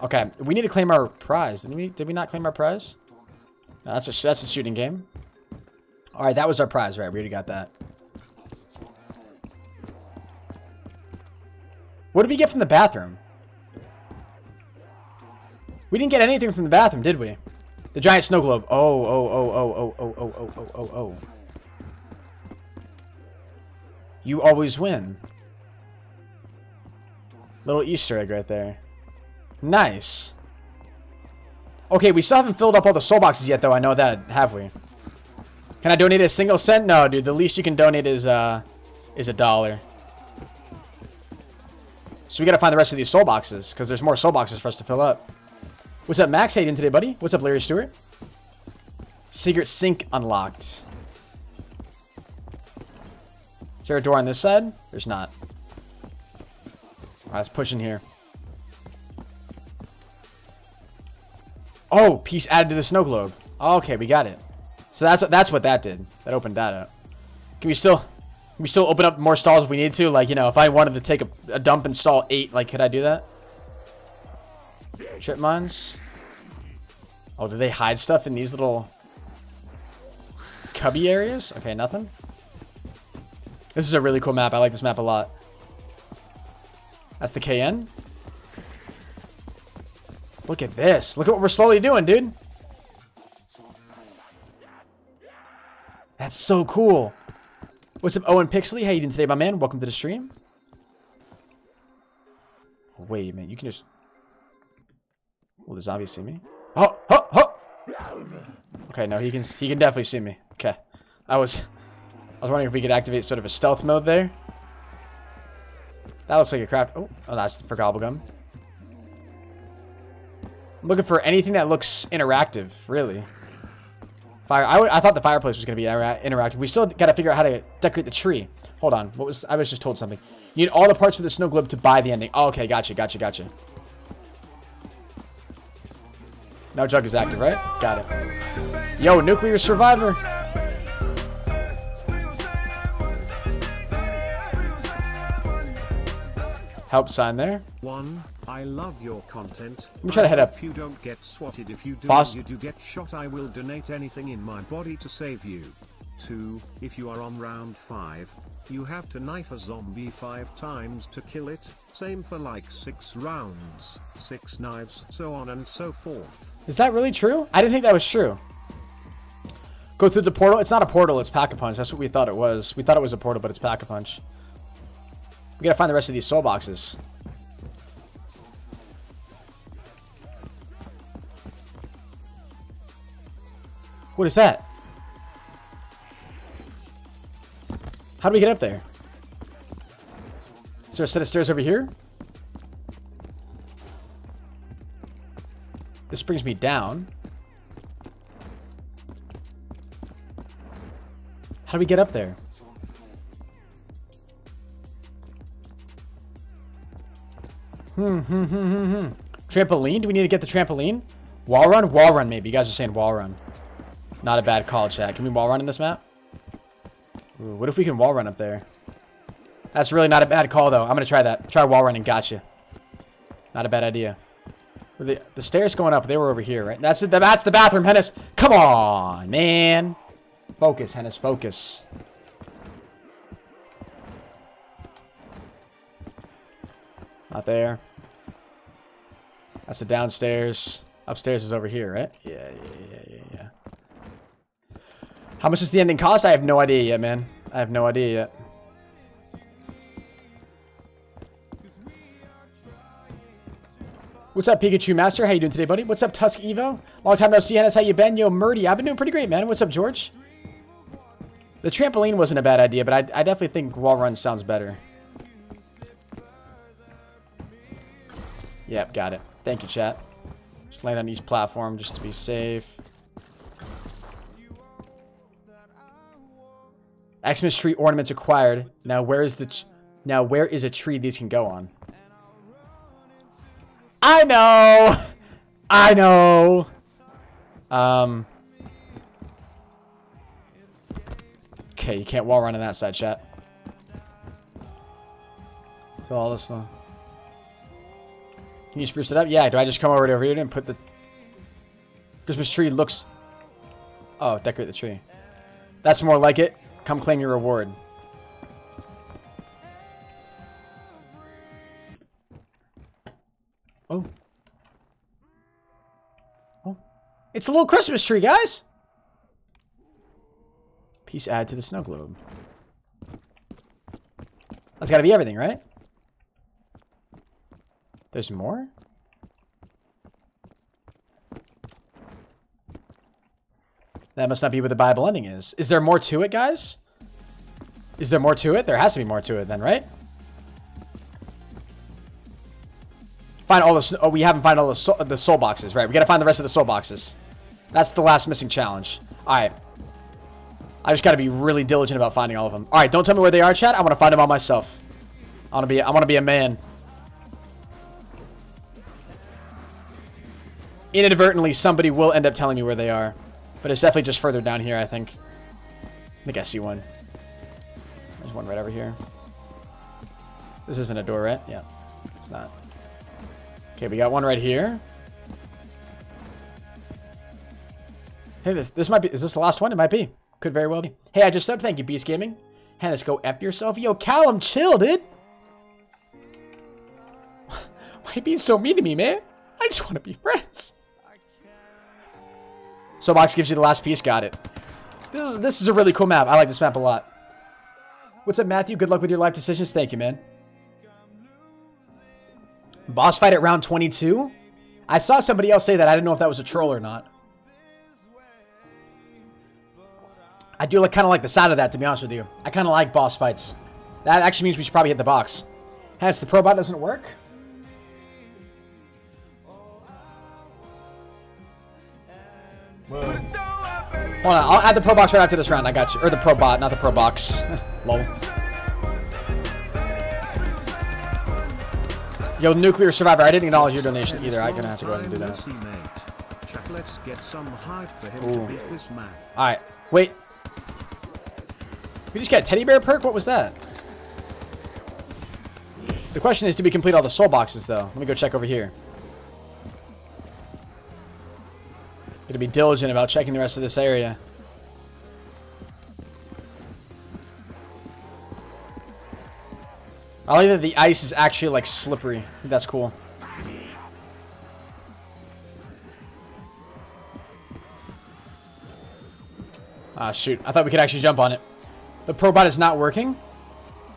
Okay, we need to claim our prize. Did we not claim our prize? No, that's a shooting game. All right, that was our prize, right? We already got that. What did we get from the bathroom? We didn't get anything from the bathroom, did we? The giant snow globe. Oh. You always win. Little Easter egg right there. Nice. Okay, we still haven't filled up all the soul boxes yet, though. I know that, have we? Can I donate a single cent? No, dude. The least you can donate is $1. So we gotta find the rest of these soul boxes because there's more soul boxes for us to fill up. What's up, Max? Hayden today, buddy? What's up, Larry Stewart? Secret sink unlocked. Is there a door on this side? There's not. Alright, let's push in here. Oh, piece added to the snow globe. Okay, we got it. So that's what that did. That opened that up. Can we still open up more stalls if we need to? Like, you know, if I wanted to take a dump in stall 8, like, could I do that? Trip mines. Oh, do they hide stuff in these little cubby areas? Okay, nothing. This is a really cool map. I like this map a lot. That's the KN. Look at this. Look at what we're slowly doing, dude. That's so cool. What's up, Owen Pixley? How you doing today, my man? Welcome to the stream. Wait a minute. You can just... Will the zombie see me? Oh, oh, oh! Okay, no, he can definitely see me. Okay, I was wondering if we could activate sort of a stealth mode there. That looks like a craft. Oh, that's for gobblegum. I'm looking for anything that looks interactive, really. Fire. I thought the fireplace was gonna be interactive. We still gotta figure out how to decorate the tree. Hold on. I was just told something. You need all the parts for the snow globe to buy the ending. Oh, okay, gotcha, gotcha, gotcha. Now Jug is active, right? Got it. Yo, Nuclear Survivor. Help sign there. One, I love your content. Let me try to head up. You don't get swatted. If you do, boss. You do get shot. I will donate anything in my body to save you. 2, if you are on round 5, you have to knife a zombie 5 times to kill it. Same for like 6 rounds, 6 knives, so on and so forth. Is that really true? I didn't think that was true. Go through the portal. It's not a portal, it's Pack-a-Punch. That's what we thought it was. We thought it was a portal, but it's Pack-a-Punch. We gotta find the rest of these soul boxes. What is that? How do we get up there? Is there a set of stairs over here? This brings me down. How do we get up there? Trampoline? Do we need to get the trampoline? Wall run? Wall run, maybe. You guys are saying wall run. Not a bad call, chat. Can we wall run in this map? Ooh, what if we can wall run up there? That's really not a bad call, though. I'm going to try that. Try wall running. Gotcha. Not a bad idea. The stairs going up. They were over here, right? That's it. That's the bathroom, Hennis. Come on, man. Focus, Hennis. Focus. Not there. That's the downstairs. Upstairs is over here, right? Yeah. How much does the ending cost? I have no idea yet, man. I have no idea yet. What's up, Pikachu Master? How you doing today, buddy? What's up, Tusk Evo? Long time no see, Hennis. How you been? Yo, Murdy. I've been doing pretty great, man. What's up, George? The trampoline wasn't a bad idea, but I definitely think wall run sounds better. Yep, got it. Thank you, chat. Just land on each platform just to be safe. Xmas tree ornaments acquired. Now where is the where is a tree these can go on? I know. I know. Okay, you can't wall run on that side, chat. So all this stuff. Can you spruce it up? Yeah, do I just come over here and put the Christmas tree looks... Oh, decorate the tree. That's more like it. Come claim your reward. Oh. Oh. It's a little Christmas tree, guys! Peace add to the snow globe. That's gotta be everything, right? There's more? That must not be where the Bible ending is. Is there more to it, guys? Is there more to it? There has to be more to it then, right? Find all the... Oh, we haven't found all the soul boxes, right? We gotta find the rest of the soul boxes. That's the last missing challenge. Alright. I just gotta be really diligent about finding all of them. Alright, don't tell me where they are, chat. I wanna find them all myself. I wanna be a man. Inadvertently, somebody will end up telling you where they are. But it's definitely just further down here, I think. I think I see one. There's one right over here. This isn't a door, right? Yeah, it's not. Okay, we got one right here. Hey, this might be... Is this the last one? It might be. Could very well be. Hey, I just subbed. Thank you, Beast Gaming. Hennis, go F yourself. Yo, Callum, chill, dude. Why are you being so mean to me, man? I just want to be friends. So Box gives you the last piece. Got it. This is a really cool map. I like this map a lot. What's up, Matthew? Good luck with your life decisions. Thank you, man. Boss fight at round 22? I saw somebody else say that. I didn't know if that was a troll or not. I do like, kind of like the side of that, to be honest with you. I kind of like boss fights. That actually means we should probably hit the box. Hence, the ProBot doesn't work. Whoa. Hold on, I'll add the Pro Box right after this round. I got you. Or the Pro Bot, not the Pro Box. Lol. Yo, Nuclear Survivor, I didn't acknowledge your donation either. I'm gonna have to go ahead and do that. Ooh. Alright, wait. We just got a teddy bear perk? What was that? The question is, did we complete all the soul boxes, though? Let me go check over here. Gotta be diligent about checking the rest of this area. I like that the ice is actually like slippery. That's cool. Ah, shoot. I thought we could actually jump on it. The ProBot is not working?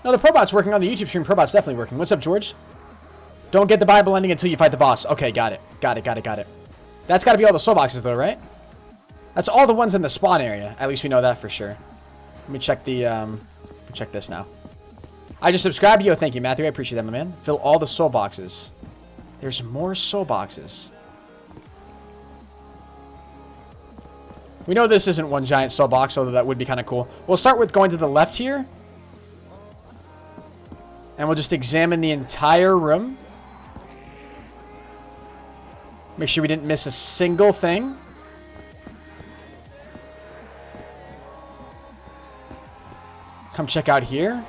No, the ProBot's working on the YouTube stream. ProBot's definitely working. What's up, George? Don't get the Bible ending until you fight the boss. Okay, got it. Got it. That's got to be all the soul boxes, though, right? That's all the ones in the spawn area. At least we know that for sure. Let me check the, check this now. I just subscribed. Yo, thank you, Matthew. I appreciate that, my man. Fill all the soul boxes. There's more soul boxes. We know this isn't one giant soul box, although that would be kind of cool. We'll start with going to the left here. And we'll just examine the entire room. Make sure we didn't miss a single thing. Come check out here.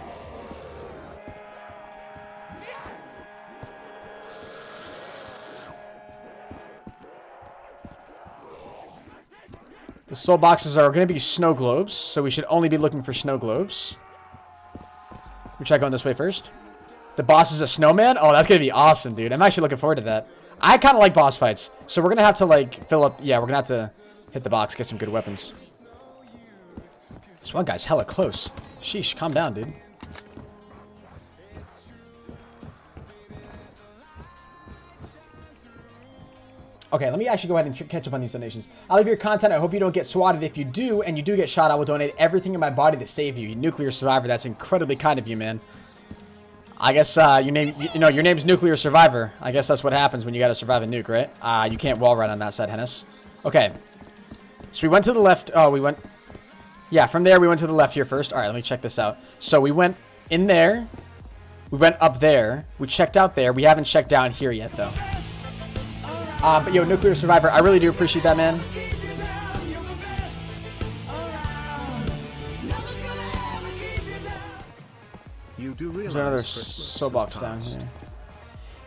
Soul boxes are going to be snow globes, so we should only be looking for snow globes. We try going this way first. The boss is a snowman? Oh, that's going to be awesome, dude. I'm actually looking forward to that. I kind of like boss fights. So we're going to have to, like, fill up... Yeah, we're going to have to hit the box, get some good weapons. This one guy's hella close. Sheesh, calm down, dude. Okay, let me actually go ahead and catch up on these donations. I love your content. I hope you don't get swatted. If you do, and you do get shot, I will donate everything in my body to save you. You Nuclear Survivor, that's incredibly kind of you, man. I guess your name's Nuclear Survivor. I guess that's what happens when you gotta survive a nuke, right? You can't wall ride on that side, Hennis. Okay. So we went to the left. Oh, we went... Yeah, from there we went to the left here first. Alright, let me check this out. So we went in there. We went up there. We checked out there. We haven't checked down here yet, though. But yo, Nuclear Survivor, I really do appreciate that, man. There's another soul box down here.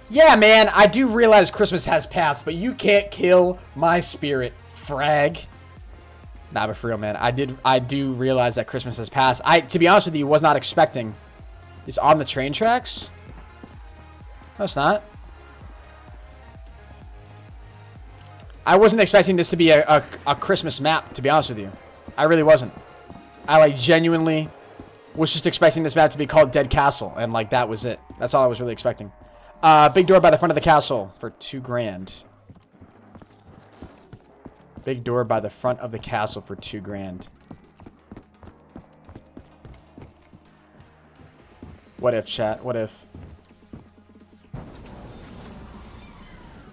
Yeah, man, I do realize Christmas has passed, but you can't kill my spirit, frag. Nah, but for real, man, I do realize that Christmas has passed. To be honest with you, was not expecting. It's on the train tracks? No, it's not. I wasn't expecting this to be a Christmas map, to be honest with you. I really wasn't. I, like, genuinely was just expecting this map to be called Dead Castle, and, like, that was it. That's all I was really expecting. Big door by the front of the castle for $2,000. Big door by the front of the castle for $2,000. What if, chat? What if?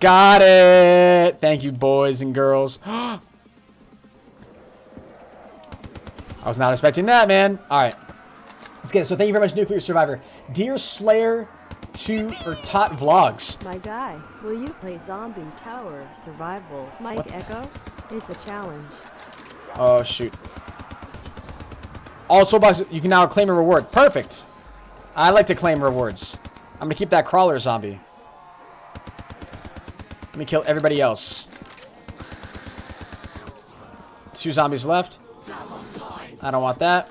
Got it! Thank you, boys and girls. I was not expecting that, man. Alright. Let's get it. So thank you very much, Nuclear Survivor. Dear Slayer 2 or Tot Vlogs. My guy, will you play Zombie Tower Survival? Mike what? Echo? It's a challenge. Oh, shoot. All soulboxes, you can now claim a reward. Perfect! I like to claim rewards. I'm gonna keep that crawler zombie. Let me kill everybody else. 2 zombies left. I don't want that.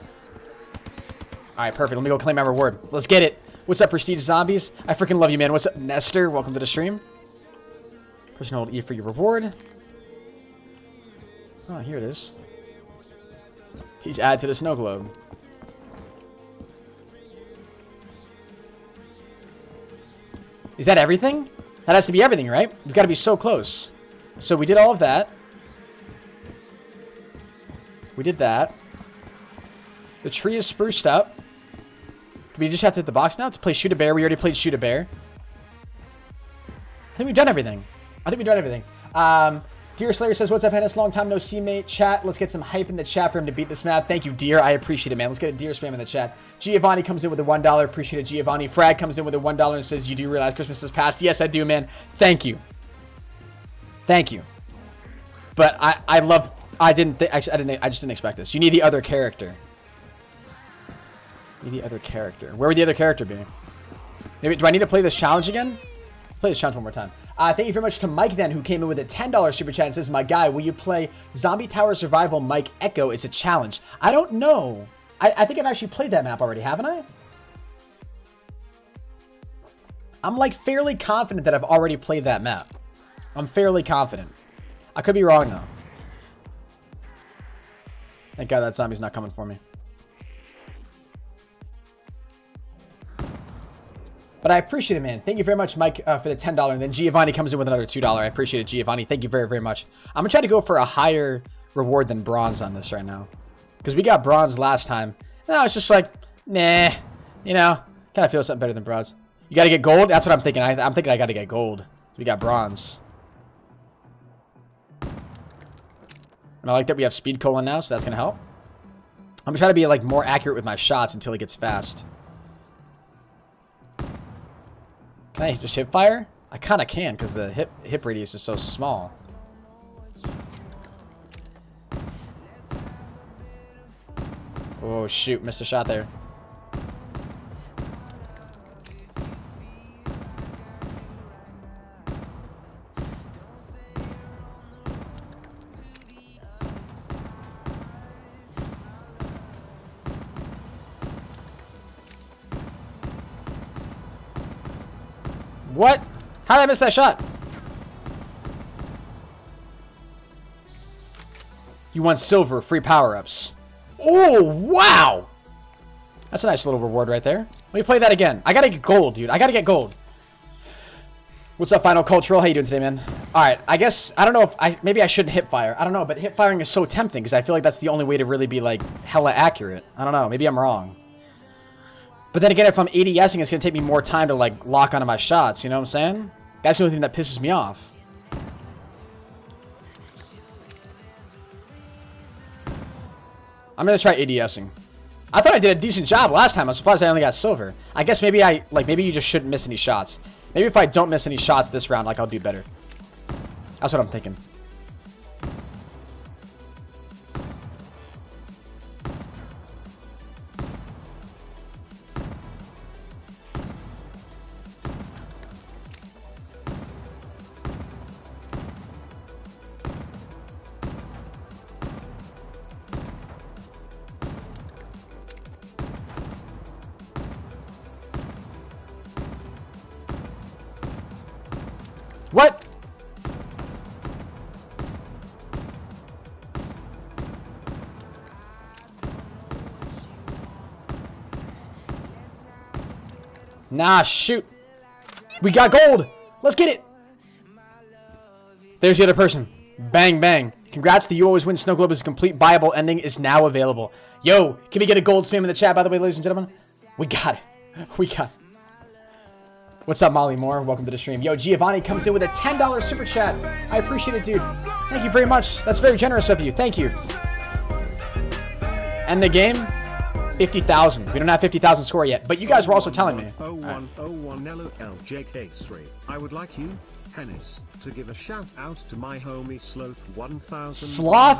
Alright, perfect. Let me go claim my reward. Let's get it. What's up, Prestige Zombies? I freaking love you, man. What's up, Nestor? Welcome to the stream. Press and hold E for your reward. Oh, here it is. He's added to the snow globe. Is that everything? That has to be everything, right? We've got to be so close. So we did all of that. We did that. The tree is spruced up. Do we just have to hit the box now to play Shoot a Bear? We already played Shoot a Bear. I think we've done everything. Dear Slayer says, what's up, Hennis? Long time no see, mate. Chat, let's get some hype in the chat for him to beat this map. Thank you, dear. I appreciate it, man. Let's get a dear spam in the chat. Giovanni comes in with a $1. Appreciate it, Giovanni. Frag comes in with a $1 and says, you do realize Christmas has passed. Yes, I do, man. Thank you. Thank you. But I just didn't expect this. You need the other character. You need the other character. Where would the other character be? Maybe, do I need to play this challenge again? Play this challenge one more time. Thank you very much to Mike, then, who came in with a $10 super chat and says, my guy, will you play Zombie Tower Survival Mike Echo? It's a challenge. I don't know. I think I've actually played that map already, haven't I? I'm, like, fairly confident that I've already played that map. I'm fairly confident. I could be wrong, though. Thank God that zombie's not coming for me. But I appreciate it, man. Thank you very much, Mike, for the $10. And then Giovanni comes in with another $2. I appreciate it, Giovanni. Thank you very, very much. I'm going to try to go for a higher reward than bronze on this right now. Because we got bronze last time. And I was just like, nah. You know, kind of feel something better than bronze. You got to get gold? That's what I'm thinking. I'm thinking I got to get gold. We got bronze. And I like that we have Speed Cola now, so that's going to help. I'm going to try to be, like, more accurate with my shots until it gets fast. Can I just hip fire? I kind of can because the hip radius is so small. Oh, shoot. Missed a shot there. What? How did I miss that shot? You want silver, free power-ups. Oh, wow! That's a nice little reward right there. Let me play that again. I gotta get gold, dude. I gotta get gold. What's up, Final Cultural? How you doing today, man? Alright, I guess, I don't know if, maybe I shouldn't hip fire. I don't know, but hip firing is so tempting because I feel like that's the only way to really be, like, hella accurate. I don't know, maybe I'm wrong. But then again, if I'm ADSing, it's gonna take me more time to, like, lock onto my shots, you know what I'm saying? That's the only thing that pisses me off. I'm gonna try ADSing. I thought I did a decent job last time. I'm surprised I only got silver. I guess maybe I, like, maybe you just shouldn't miss any shots. Maybe if I don't miss any shots this round, like, I'll do better. That's what I'm thinking. What? Nah, shoot. We got gold. Let's get it. There's the other person. Bang, bang. Congrats, the You Always Win Snow Globe is complete. Bible ending is now available. Yo, can we get a gold spam in the chat, by the way, ladies and gentlemen? We got it. We got it. What's up, Molly Moore? Welcome to the stream. Yo, Giovanni comes in with a $10 super chat. I appreciate it, dude. Thank you very much. That's very generous of you. Thank you. And the game, 50,000. We don't have 50,000 score yet, but you guys were also telling me. 0101LLJK3. I would like you, Hennis, to give a shout out to my homie Sloth 1112.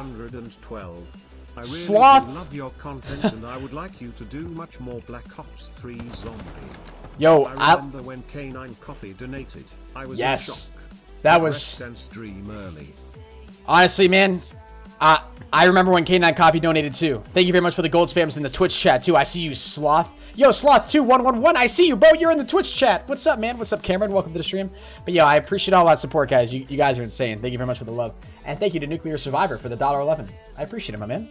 I really do love your content, and I would like you to do much more Black Ops 3 Zombie. Yo, I remember when K9 Coffee donated. I was in shock. That was dream early. Honestly, man, I remember when K9 Coffee donated too. Thank you very much for the gold spams in the Twitch chat too. I see you, Sloth. Yo, Sloth2111, I see you, bro. You're in the Twitch chat. What's up, man? What's up, Cameron? Welcome to the stream. But yo, I appreciate all that support, guys. You guys are insane. Thank you very much for the love, and thank you to Nuclear Survivor for the $1.11. I appreciate it, my man.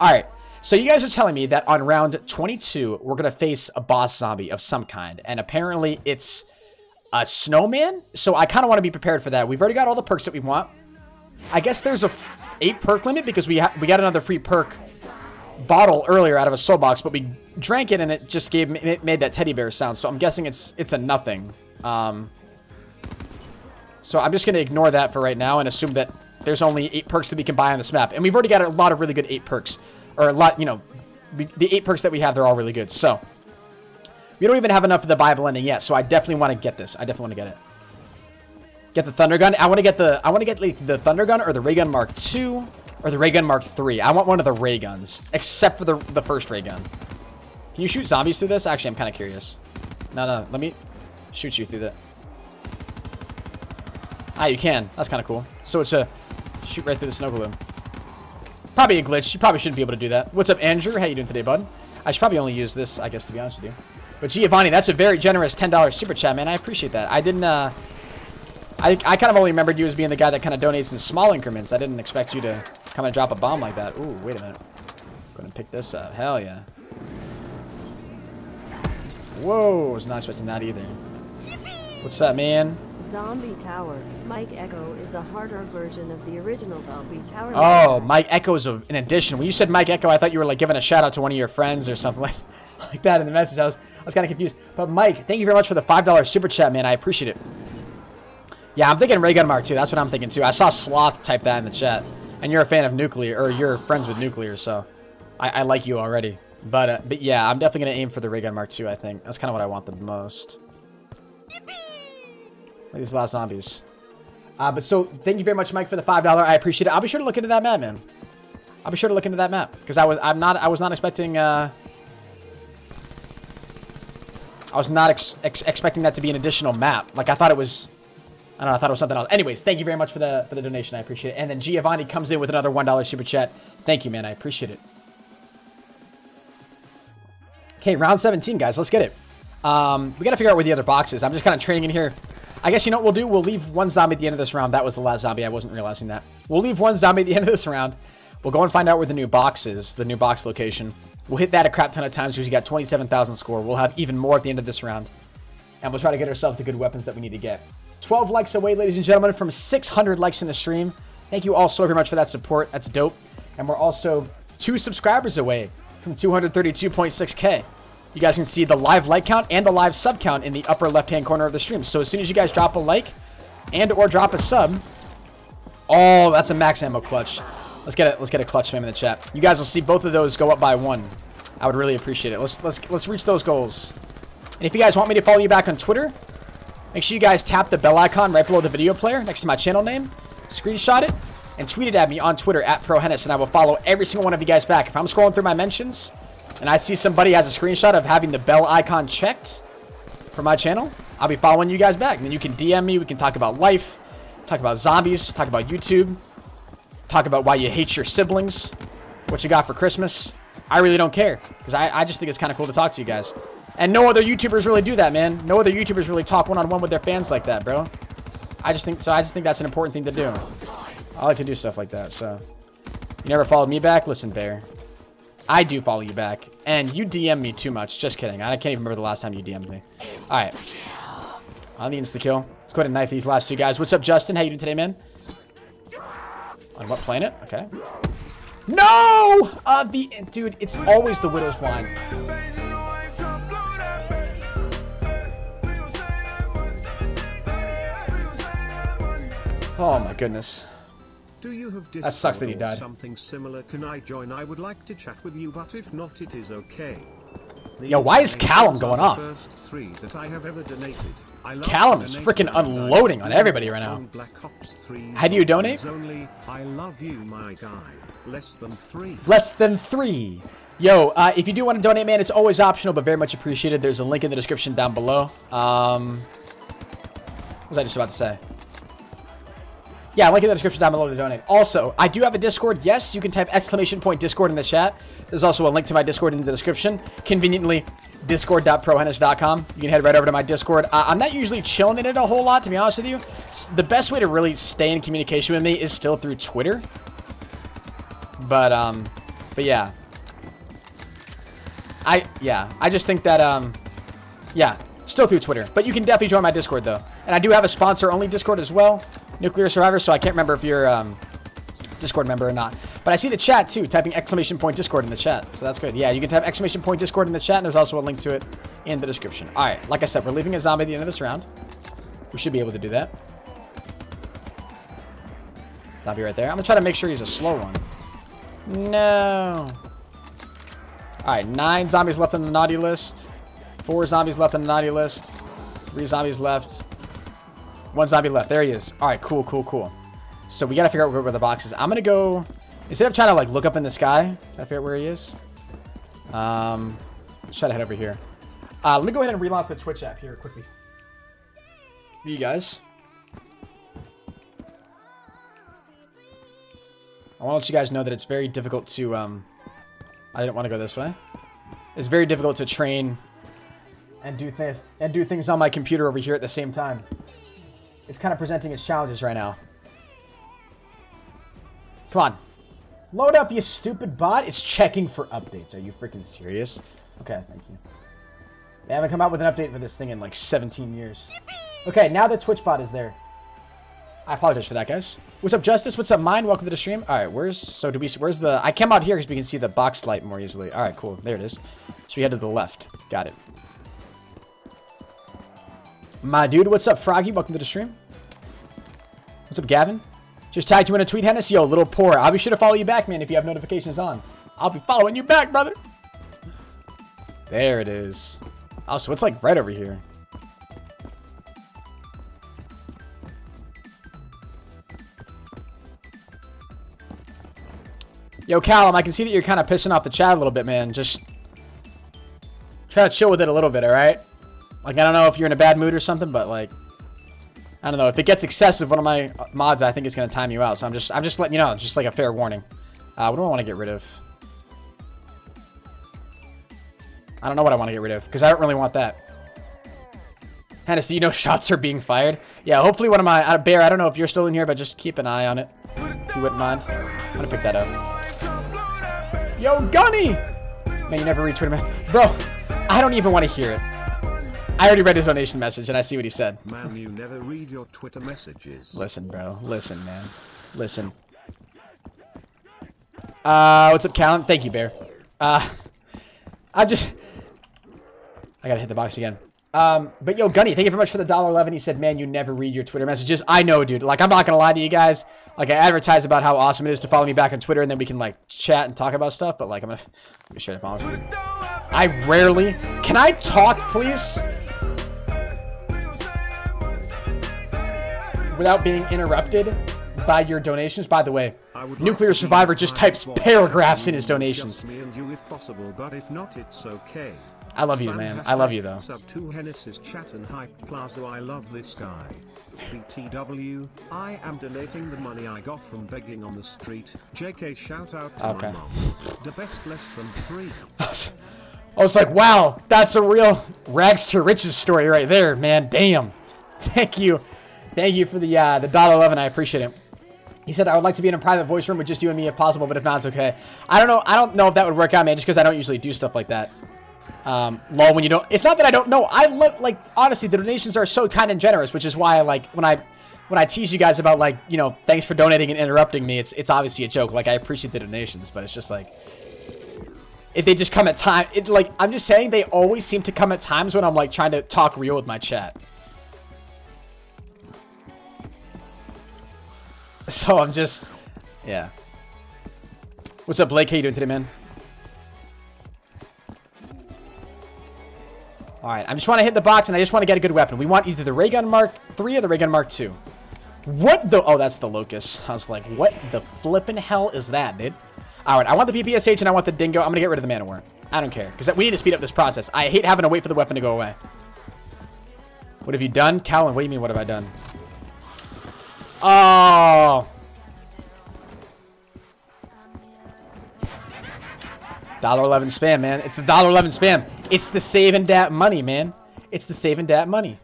All right. So you guys are telling me that on round 22, we're going to face a boss zombie of some kind. And apparently it's a snowman. So I kind of want to be prepared for that. We've already got all the perks that we want. I guess there's a 8 perk limit because we got another free perk bottle earlier out of a soul box. But we drank it and it just gave it made that teddy bear sound. So I'm guessing it's a nothing. So I'm just going to ignore that for right now and assume that there's only 8 perks that we can buy on this map. And we've already got a lot of really good 8 perks. Or a lot, you know, the 8 perks that we have, they're all really good. So, we don't even have enough of the Bible ending yet. So, I definitely want to get this. I definitely want to get it. Get the Thunder Gun. I want to get the, like, the Thunder Gun or the Raygun Mark II or the Raygun Mark III. I want one of the ray guns, except for the first ray gun. Can you shoot zombies through this? Actually, I'm kind of curious. No, let me shoot you through that. Ah, you can. That's kind of cool. So, it's a shoot right through the snow globe. Probably a glitch. You probably shouldn't be able to do that. What's up, Andrew? How you doing today, bud? I should probably only use this, I guess, to be honest with you. But Giovanni, that's a very generous $10 super chat, man. I appreciate that. I didn't, I kind of only remembered you as being the guy that kind of donates in small increments. I didn't expect you to come and drop a bomb like that. Ooh, wait a minute. I'm going to pick this up. Hell yeah. Whoa, I was not expecting that either. What's up, man? Zombie Tower. Mike Echo is a harder version of the original Zombie Tower. Oh, Mike Echo is an addition. When you said Mike Echo, I thought you were like giving a shout out to one of your friends or something like that in the message. I was kind of confused. But Mike, thank you very much for the $5 super chat, man. I appreciate it. Yeah, I'm thinking Raygun Mark II. That's what I'm thinking too. I saw Sloth type that in the chat, and you're a fan of Nuclear, or you're friends with Nuclear, so I like you already. But yeah, I'm definitely gonna aim for the Raygun Mark II. I think that's kind of what I want the most. Yippee! These last zombies. But so, thank you very much, Mike, for the $5. I appreciate it. I'll be sure to look into that map, man. I'll be sure to look into that map because I was not expecting. I was not expecting that to be an additional map. Like I thought it was. I don't know. I thought it was something else. Anyways, thank you very much for the donation. I appreciate it. And then Giovanni comes in with another $1 super chat. Thank you, man. I appreciate it. Okay, round 17, guys. Let's get it. We got to figure out where the other box is. I'm just kind of training in here. I guess you know what we'll do? We'll leave one zombie at the end of this round. That was the last zombie. I wasn't realizing that. We'll leave one zombie at the end of this round. We'll go and find out where the new box is, the new box location. We'll hit that a crap ton of times because we got 27,000 score. We'll have even more at the end of this round. And we'll try to get ourselves the good weapons that we need to get. 12 likes away, ladies and gentlemen, from 600 likes in the stream. Thank you all so very much for that support. That's dope. And we're also 2 subscribers away from 232.6K. You guys can see the live like count and the live sub count in the upper left-hand corner of the stream. So as soon as you guys drop a like and or drop a sub, oh, that's a max ammo clutch. Let's get a clutch spam in the chat. You guys will see both of those go up by 1. I would really appreciate it. Let's reach those goals. And if you guys want me to follow you back on Twitter, make sure you guys tap the bell icon right below the video player next to my channel name, screenshot it, and tweet it at me on Twitter at ProHennis, and I will follow every single one of you guys back. If I'm scrolling through my mentions and I see somebody has a screenshot of having the bell icon checked for my channel, I'll be following you guys back. And then you can DM me. We can talk about life, talk about zombies, talk about YouTube, talk about why you hate your siblings, what you got for Christmas. I really don't care because I just think it's kind of cool to talk to you guys. And no other YouTubers really do that, man. No other YouTubers really talk one-on-one with their fans like that, bro. I just think that's an important thing to do. I like to do stuff like that, so. You never followed me back? Listen, Bear. I do follow you back, and you DM me too much. Just kidding. I can't even remember the last time you DM'd me. All right. On the insta-kill. Let's go ahead and knife these last 2 guys. What's up, Justin? How you doing today, man? On what planet? Okay. No! Dude, it's always the Widow's Wine. Oh, my goodness. Do you have Discord? That sucks that he died. Something similar? Can I join? I would like to chat with you, but if not, it is okay. Yo, why is Callum going off? Callum is freaking unloading on everybody right now. Black Ops 3. How do you donate? Only, I love you, my guy. Less than 3. Less than 3. Yo, if you do want to donate, man, it's always optional, but very much appreciated. There's a link in the description down below. What was I just about to say? Yeah, link in the description down below to donate. Also, I do have a Discord. Yes, you can type !Discord in the chat. There's also a link to my Discord in the description. Conveniently, discord.prohennis.com. You can head right over to my Discord. I'm not usually chilling in it a whole lot, to be honest with you. The best way to really stay in communication with me is still through Twitter. But yeah. I just think that, yeah, still through Twitter. But you can definitely join my Discord, though. And I do have a sponsor-only Discord as well. Nuclear Survivor, so I can't remember if you're Discord member or not. But I see the chat, too, typing !Discord in the chat. So that's good. Yeah, you can type !Discord in the chat, and there's also a link to it in the description. All right, like I said, we're leaving a zombie at the end of this round. We should be able to do that. Zombie right there. I'm going to try to make sure he's a slow one. No. All right, 9 zombies left on the naughty list. 4 zombies left on the naughty list. 3 zombies left. 1 zombie left. There he is. All right, cool, cool, cool. So we got to figure out where the box is. I'm going to go... Instead of trying to, like, look up in the sky, I figure out where he is. Let's try to head over here. Let me go ahead and relaunch the Twitch app here quickly. For you guys. I want to let you guys know that it's very difficult to... I didn't want to go this way. It's very difficult to train and do things on my computer over here at the same time. It's kind of presenting its challenges right now. Come on. Load up, you stupid bot. It's checking for updates. Are you freaking serious? Okay, thank you. They haven't come out with an update for this thing in like 17 years. Okay, now the Twitch bot is there. I apologize for that, guys. What's up, Justice? What's up, Mine? Welcome to the stream. All right, where's the... I came out here because we can see the box light more easily. All right, cool. There it is. So we head to the left. Got it. My dude, what's up, Froggy? Welcome to the stream. What's up, Gavin? Just tagged you in a tweet, Hennis. Yo, little poor. I'll be sure to follow you back, man, if you have notifications on. I'll be following you back, brother. There it is. Oh, so it's like right over here. Yo, Callum, I can see that you're kind of pissing off the chat a little bit, man. Just try to chill with it a little bit, all right? Like, I don't know if you're in a bad mood or something, but, like, I don't know. If it gets excessive, one of my mods, I think, is going to time you out. So I'm just letting you know. Just, like, a fair warning. What do I want to get rid of? I don't know what I want to get rid of, because I don't really want that. Hennis, you know shots are being fired. Yeah, hopefully one of my... Bear, I don't know if you're still in here, but just keep an eye on it. If you wouldn't mind. I'm gonna pick that up. Yo, Gunny! Man, you never retweeted me. Bro, I don't even want to hear it. I already read his donation message, and I see what he said. Man, you never read your Twitter messages. Listen, bro. Listen, man. Listen. What's up, Callum? Thank you, Bear. I gotta hit the box again. But yo, Gunny, thank you very much for the $1.11. He said, man, you never read your Twitter messages. I know, dude. Like, I'm not gonna lie to you guys. Like, I advertise about how awesome it is to follow me back on Twitter, and then we can, like, chat and talk about stuff. But, like, I'm gonna... Let me share the comments. I rarely... Can I talk, please? Without being interrupted by your donations? By the way, Nuclear Survivor just types paragraphs in his donations. I love you, man. I love you, though. I love this guy. BTW, I am donating the money I got from begging on the street. JK, shout out to my mom. The best less than 3. I was like, wow, that's a real rags to riches story right there, man. Damn. Thank you. Thank you for the $1.11. I appreciate it. He said, I would like to be in a private voice room with just you and me if possible, but if not, it's okay. I don't know. I don't know if that would work out, man, just because I don't usually do stuff like that. Lol, when you don't... It's not that I don't know. I love, like, honestly, the donations are so kind and generous, which is why, like, when I tease you guys about, like, you know, thanks for donating and interrupting me, it's obviously a joke. Like, I appreciate the donations, but it's just, like... If they just come at time... It, like, I'm just saying they always seem to come at times when I'm, like, trying to talk real with my chat. So I'm just... Yeah. What's up, Blake? How you doing today, man? Alright, I just want to hit the box, and I just want to get a good weapon. We want either the Raygun Mark III or the Raygun Mark II. What the... Oh, that's the Locust. I was like, what the flippin' hell is that, dude? Alright, I want the BPSH, and I want the Dingo. I'm gonna get rid of the Manowar. I don't care, because we need to speed up this process. I hate having to wait for the weapon to go away. What have you done? Callum, what do you mean, what have I done? Oh! $1.11 spam, man. It's the $1.11 spam. It's the save and dat money, man. It's the save and dat money.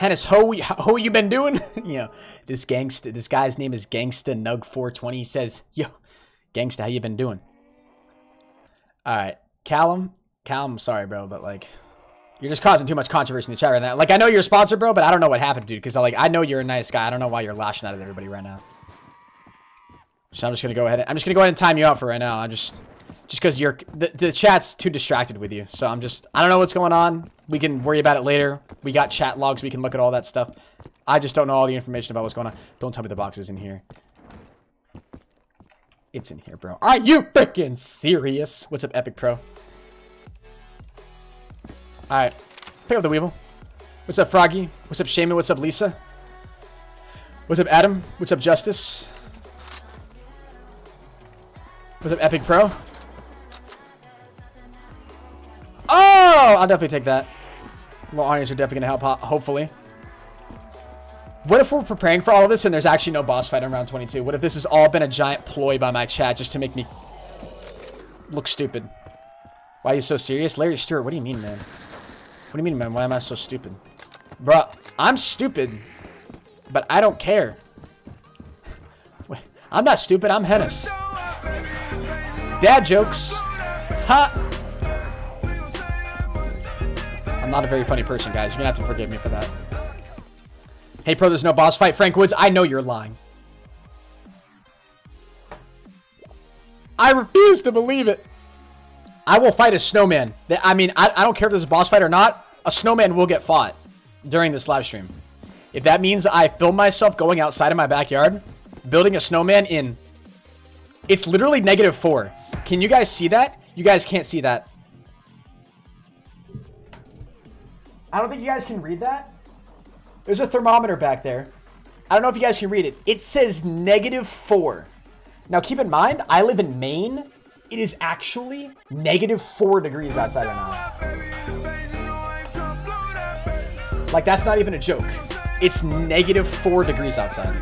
Hennis, how you been doing? You know, this guy's name is Gangsta Nug 420. He says, yo, Gangsta, how you been doing? All right, Callum, I'm sorry, bro, but like, you're just causing too much controversy in the chat right now. Like, I know you're a sponsor, bro, but I don't know what happened, dude, because like, I know you're a nice guy. I don't know why you're lashing out at everybody right now. So I'm just gonna go ahead. I'm just gonna go ahead and time you out for right now. I'm just because you're the chat's too distracted with you. So I don't know what's going on. We can worry about it later. We got chat logs. We can look at all that stuff. I just don't know all the information about what's going on. Don't tell me the box is in here. It's in here, bro. Are you freaking serious? What's up, Epic Pro? All right, pick up the Weevil. What's up, Froggy? What's up, Shaman? What's up, Lisa? What's up, Adam? What's up, Justice? What's up, Epic Pro? Oh! I'll definitely take that. Little armies are definitely going to help, hopefully. What if we're preparing for all of this and there's actually no boss fight in round 22? What if this has all been a giant ploy by my chat just to make me look stupid? Why are you so serious? Larry Stewart, what do you mean, man? What do you mean, man? Why am I so stupid? Bruh, I'm stupid, but I don't care. Wait, I'm not stupid, I'm Hennis. Dad jokes. Ha! I'm not a very funny person, guys. You're gonna have to forgive me for that. Hey, Pro, there's no boss fight. Frank Woods, I know you're lying. I refuse to believe it. I will fight a snowman. I mean, I don't care if there's a boss fight or not. A snowman will get fought during this live stream. If that means I film myself going outside in my backyard, building a snowman in... It's literally -4. Can you guys see that? You guys can't see that. I don't think you guys can read that. There's a thermometer back there. I don't know if you guys can read it. It says -4. Now keep in mind, I live in Maine. It is actually -4 degrees outside right now. Like, that's not even a joke. It's -4 degrees outside.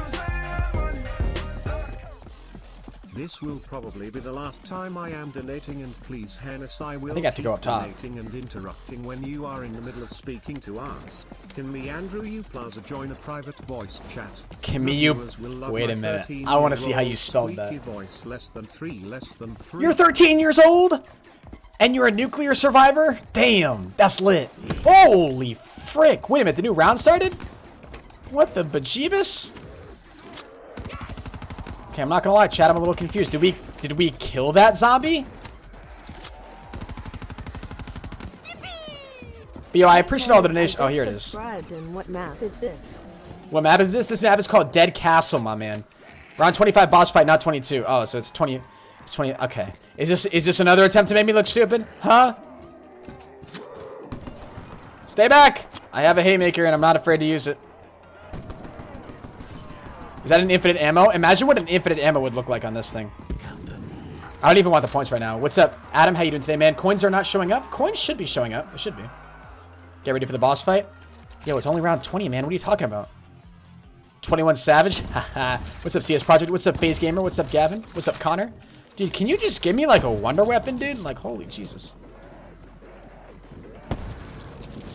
This will probably be the last time I am donating, and please, Hennis, I will keep donating and interrupting when you are in the middle of speaking to us. Can me Andrew U Plaza join a private voice chat? Can me you? Wait a minute. I want to see how you spelled that. Voice, less than three. You're 13 years old, and you're a nuclear survivor. Damn, that's lit. Holy frick! Wait a minute. The new round started. What the bejeebus? Okay, I'm not gonna lie, chat, I'm a little confused. Did we kill that zombie? But yo, I appreciate all the donations. Oh, here it is. And what map is this? What map is this? This map is called Dead Castle, my man. Round 25 boss fight, not 22. Oh, so it's 20. It's 20. Okay. Is this another attempt to make me look stupid? Huh? Stay back! I have a haymaker and I'm not afraid to use it. Is that an infinite ammo? Imagine what an infinite ammo would look like on this thing. I don't even want the points right now. What's up, Adam? How you doing today, man? Coins are not showing up. Coins should be showing up. It should be. Get ready for the boss fight. Yo, it's only round 20, man. What are you talking about? 21 Savage. Haha. What's up, CS Project? What's up, Phase Gamer? What's up, Gavin? What's up, Connor? Dude, can you just give me like a wonder weapon, dude? Like, holy Jesus.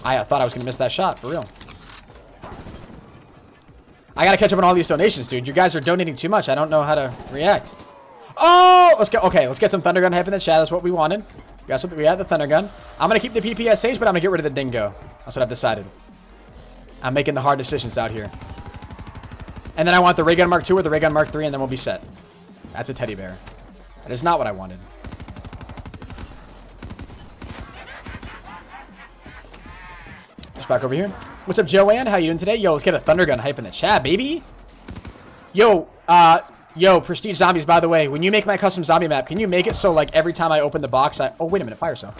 I thought I was gonna miss that shot for real. I gotta catch up on all these donations, dude. You guys are donating too much. I don't know how to react. Oh, let's go. Okay, let's get some Thunder Gun hype in the chat. That's what we wanted. We got the Thunder Gun. I'm gonna keep the PPSH, but I'm gonna get rid of the Dingo. That's what I've decided. I'm making the hard decisions out here. And then I want the Raygun Mark II or the Raygun Mark III, and then we'll be set. That's a teddy bear. That is not what I wanted. Just back over here. What's up, Joanne? How you doing today? Yo, let's get a Thunder Gun hype in the chat, baby. Yo, Prestige Zombies, by the way, when you make my custom zombie map, can you make it so, like, every time I open the box, I... Oh, wait a minute, fire cell.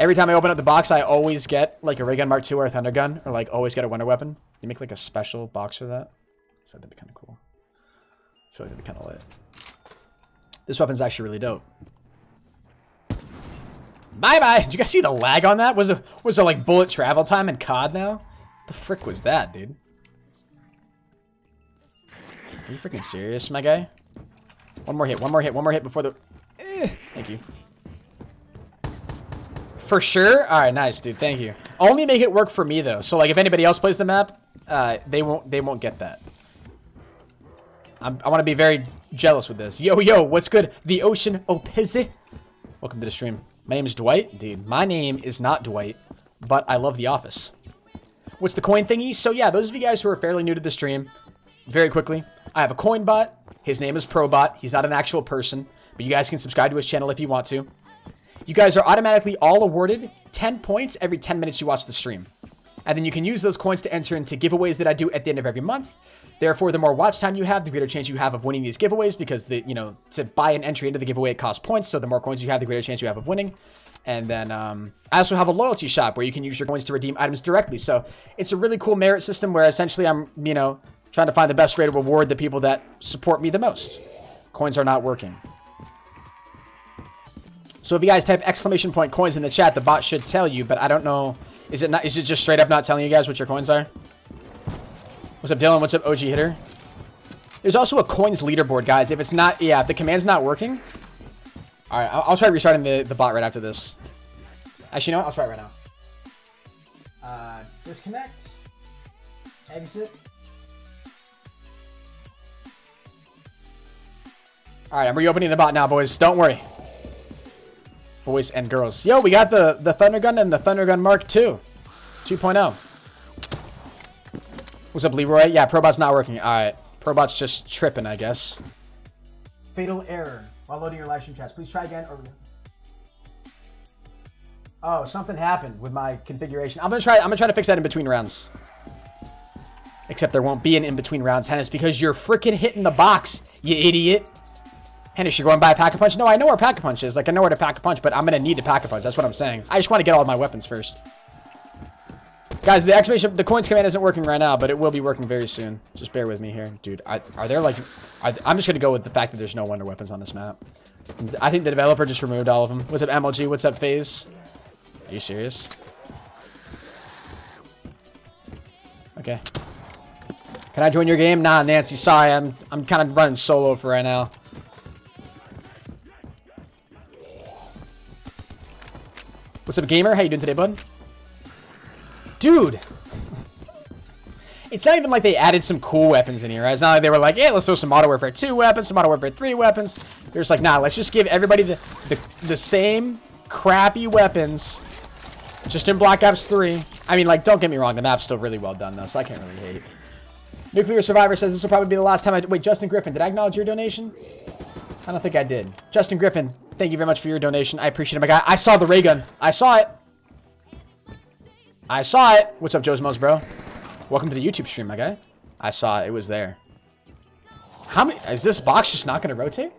Every time I open up the box, I always get, like, a Raygun Mark II or a Thunder Gun, or, like, always get a wonder weapon. You make, like, a special box for that. So that'd be kind of cool. I feel like that'd be kind of lit. This weapon's actually really dope. Bye-bye. Did you guys see the lag on that? Was there like bullet travel time in COD now? The frick was that, dude? Are you freaking serious, my guy? One more hit before the... Thank you. For sure? Alright, nice, dude. Thank you. Only make it work for me, though. So, like, if anybody else plays the map, they won't get that. I want to be very jealous with this. Yo, yo, what's good? The Ocean Opizzi. Welcome to the stream. My name is Dwight. Dude, my name is not Dwight, but I love The Office. What's the coin thingy? So yeah, those of you guys who are fairly new to the stream, very quickly, I have a coin bot. His name is ProBot. He's not an actual person, but you guys can subscribe to his channel if you want to. You guys are automatically all awarded 10 points every 10 minutes you watch the stream. And then you can use those coins to enter into giveaways that I do at the end of every month. Therefore, the more watch time you have, the greater chance you have of winning these giveaways, because to buy an entry into the giveaway, it costs points. So the more coins you have, the greater chance you have of winning. And then I also have a loyalty shop where you can use your coins to redeem items directly. So it's a really cool merit system where essentially I'm, trying to find the best way to reward the people that support me the most. Coins are not working. So if you guys type !coins in the chat, the bot should tell you, but I don't know. Is it just straight up not telling you guys what your coins are? What's up, Dylan? What's up, OG Hitter? There's also a coins leaderboard, guys. If it's not... Yeah, if the command's not working... Alright, I'll try restarting the bot right after this. Actually, you know what? I'll try it right now. Disconnect. Exit. Alright, I'm reopening the bot now, boys. Don't worry. Boys and girls. Yo, we got the Thunder Gun and the Thunder Gun Mark II. 2.0. What's up, Leroy? Yeah, ProBot's not working. Alright. ProBot's just tripping, I guess. Fatal error. While loading your live stream chats. Please try again. Or... Oh, something happened with my configuration. I'm gonna try to fix that in between rounds. Except there won't be an in between rounds, Hennis, because you're freaking hitting the box, you idiot. Hennis, you're going by Pack-a-Punch? No, I know where Pack-a-Punch is. Like, I know where to Pack-a-Punch, but I'm gonna need to Pack-a-Punch. That's what I'm saying. I just want to get all of my weapons first. Guys, the coins command isn't working right now, but it will be working very soon. Just bear with me here. Dude, I'm just gonna go with the fact that there's no wonder weapons on this map. I think the developer just removed all of them. What's up, MLG? What's up, FaZe? Are you serious? Okay. Can I join your game? Nah, Nancy, sorry. I'm kind of running solo for right now. What's up, gamer? How you doing today, bud? Dude! It's not even like they added some cool weapons in here, right? It's not like they were like, hey, let's throw some Modern Warfare 2 weapons, some Modern Warfare 3 weapons. They're just like, nah, let's just give everybody the same crappy weapons just in Black Ops 3. I mean, like, don't get me wrong, the map's still really well done, though, so I can't really hate it. Nuclear Survivor says this will probably be the last time I... Wait, Justin Griffin, did I acknowledge your donation? I don't think I did. Justin Griffin, thank you very much for your donation. I appreciate it, my guy. I saw the ray gun. I saw it. I saw it. What's up, Joe's Mos, bro? Welcome to the YouTube stream, my guy. I saw it. It was there. How many... Is this box just not going to rotate?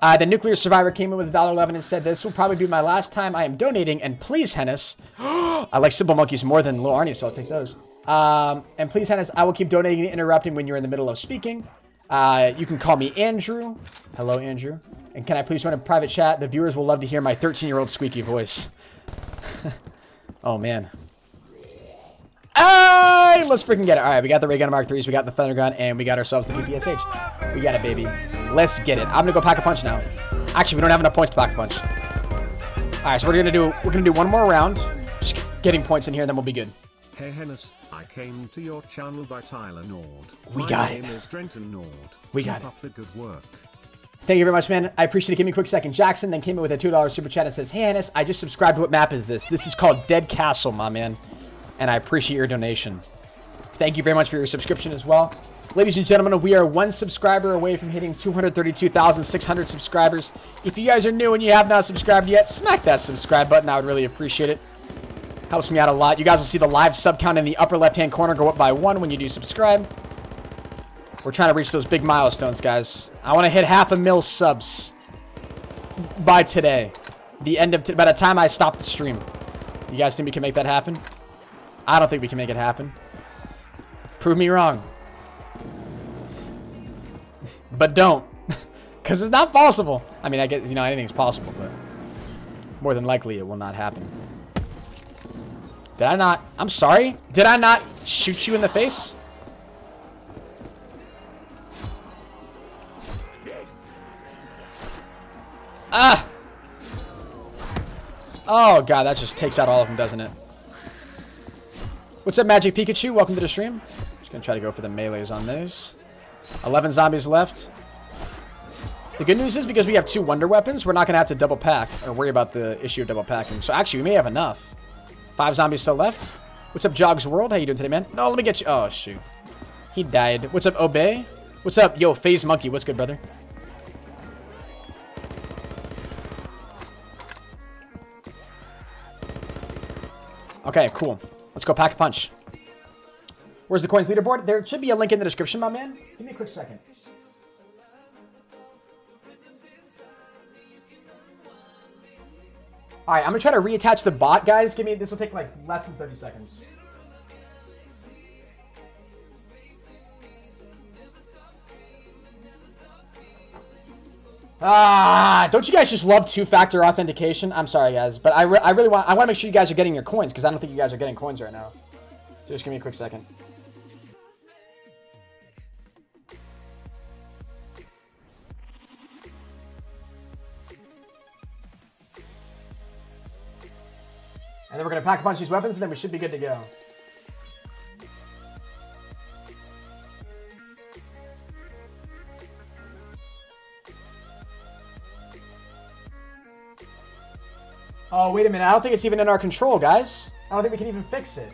The Nuclear Survivor came in with $1.11 and said, this will probably be my last time I am donating, and please, Hennis. I like Simple Monkeys more than Lil Arnie, so I'll take those. And please, Hennis, I will keep donating and interrupting when you're in the middle of speaking. You can call me Andrew. Hello, Andrew. And can I please join a private chat? The viewers will love to hear my 13-year-old squeaky voice. Oh, man. Hey, let's freaking get it. All right, we got the Raygun Mark IIIs, we got the Thunder Gun, and we got ourselves the PPSH. We got it, baby. Let's get it. I'm gonna go Pack-a-Punch now. Actually, we don't have enough points to Pack-a-Punch. All right, so we're gonna do one more round, just getting points in here, and then we'll be good. Hey, Hennis, I came to your channel by Tyler Nord. We got it. My name is Trenton Nord. We got it. Keep up the good work. Thank you very much, man. I appreciate it. Give me a quick second. Jackson then came in with a $2 super chat and says, hey, Hennis, I just subscribed to... What map is this? This is called Dead Castle, my man. And I appreciate your donation. Thank you very much for your subscription as well. Ladies and gentlemen, we are one subscriber away from hitting 232,600 subscribers. If you guys are new and you have not subscribed yet, smack that subscribe button. I would really appreciate it. Helps me out a lot. You guys will see the live sub count in the upper left-hand corner go up by 1 when you do subscribe. We're trying to reach those big milestones, guys. I want to hit 500,000 subs by today. The end of by the time I stop the stream. You guys think we can make that happen? I don't think we can make it happen. Prove me wrong. But don't. Because it's not possible. I mean, I guess, you know, anything's possible, but more than likely it will not happen. Did I not? I'm sorry. Did I not shoot you in the face? Ah! Oh, God, that just takes out all of them, doesn't it? What's up, Magic Pikachu? Welcome to the stream. Just gonna try to go for the melees on this. 11 zombies left. The good news is because we have 2 wonder weapons, we're not gonna have to double pack or worry about the issue of double packing. So actually, we may have enough. 5 zombies still left. What's up, Jog's World? How you doing today, man? No, let me get you. Oh, shoot. He died. What's up, Obey? What's up? Yo, Phase Monkey. What's good, brother? Okay, cool. Let's go Pack-a-Punch. Where's the coins leaderboard? There should be a link in the description, my man. Give me a quick second. All right, I'm going to try to reattach the bot, guys. Give me... This will take, like, less than 30 seconds. Ah, don't you guys just love two-factor authentication? I'm sorry, guys, but I really want to make sure you guys are getting your coins, because I don't think you guys are getting coins right now. Just give me a quick second. And then we're going to pack a bunch of these weapons, and then we should be good to go. Oh, wait a minute. I don't think it's even in our control, guys. I don't think we can even fix it.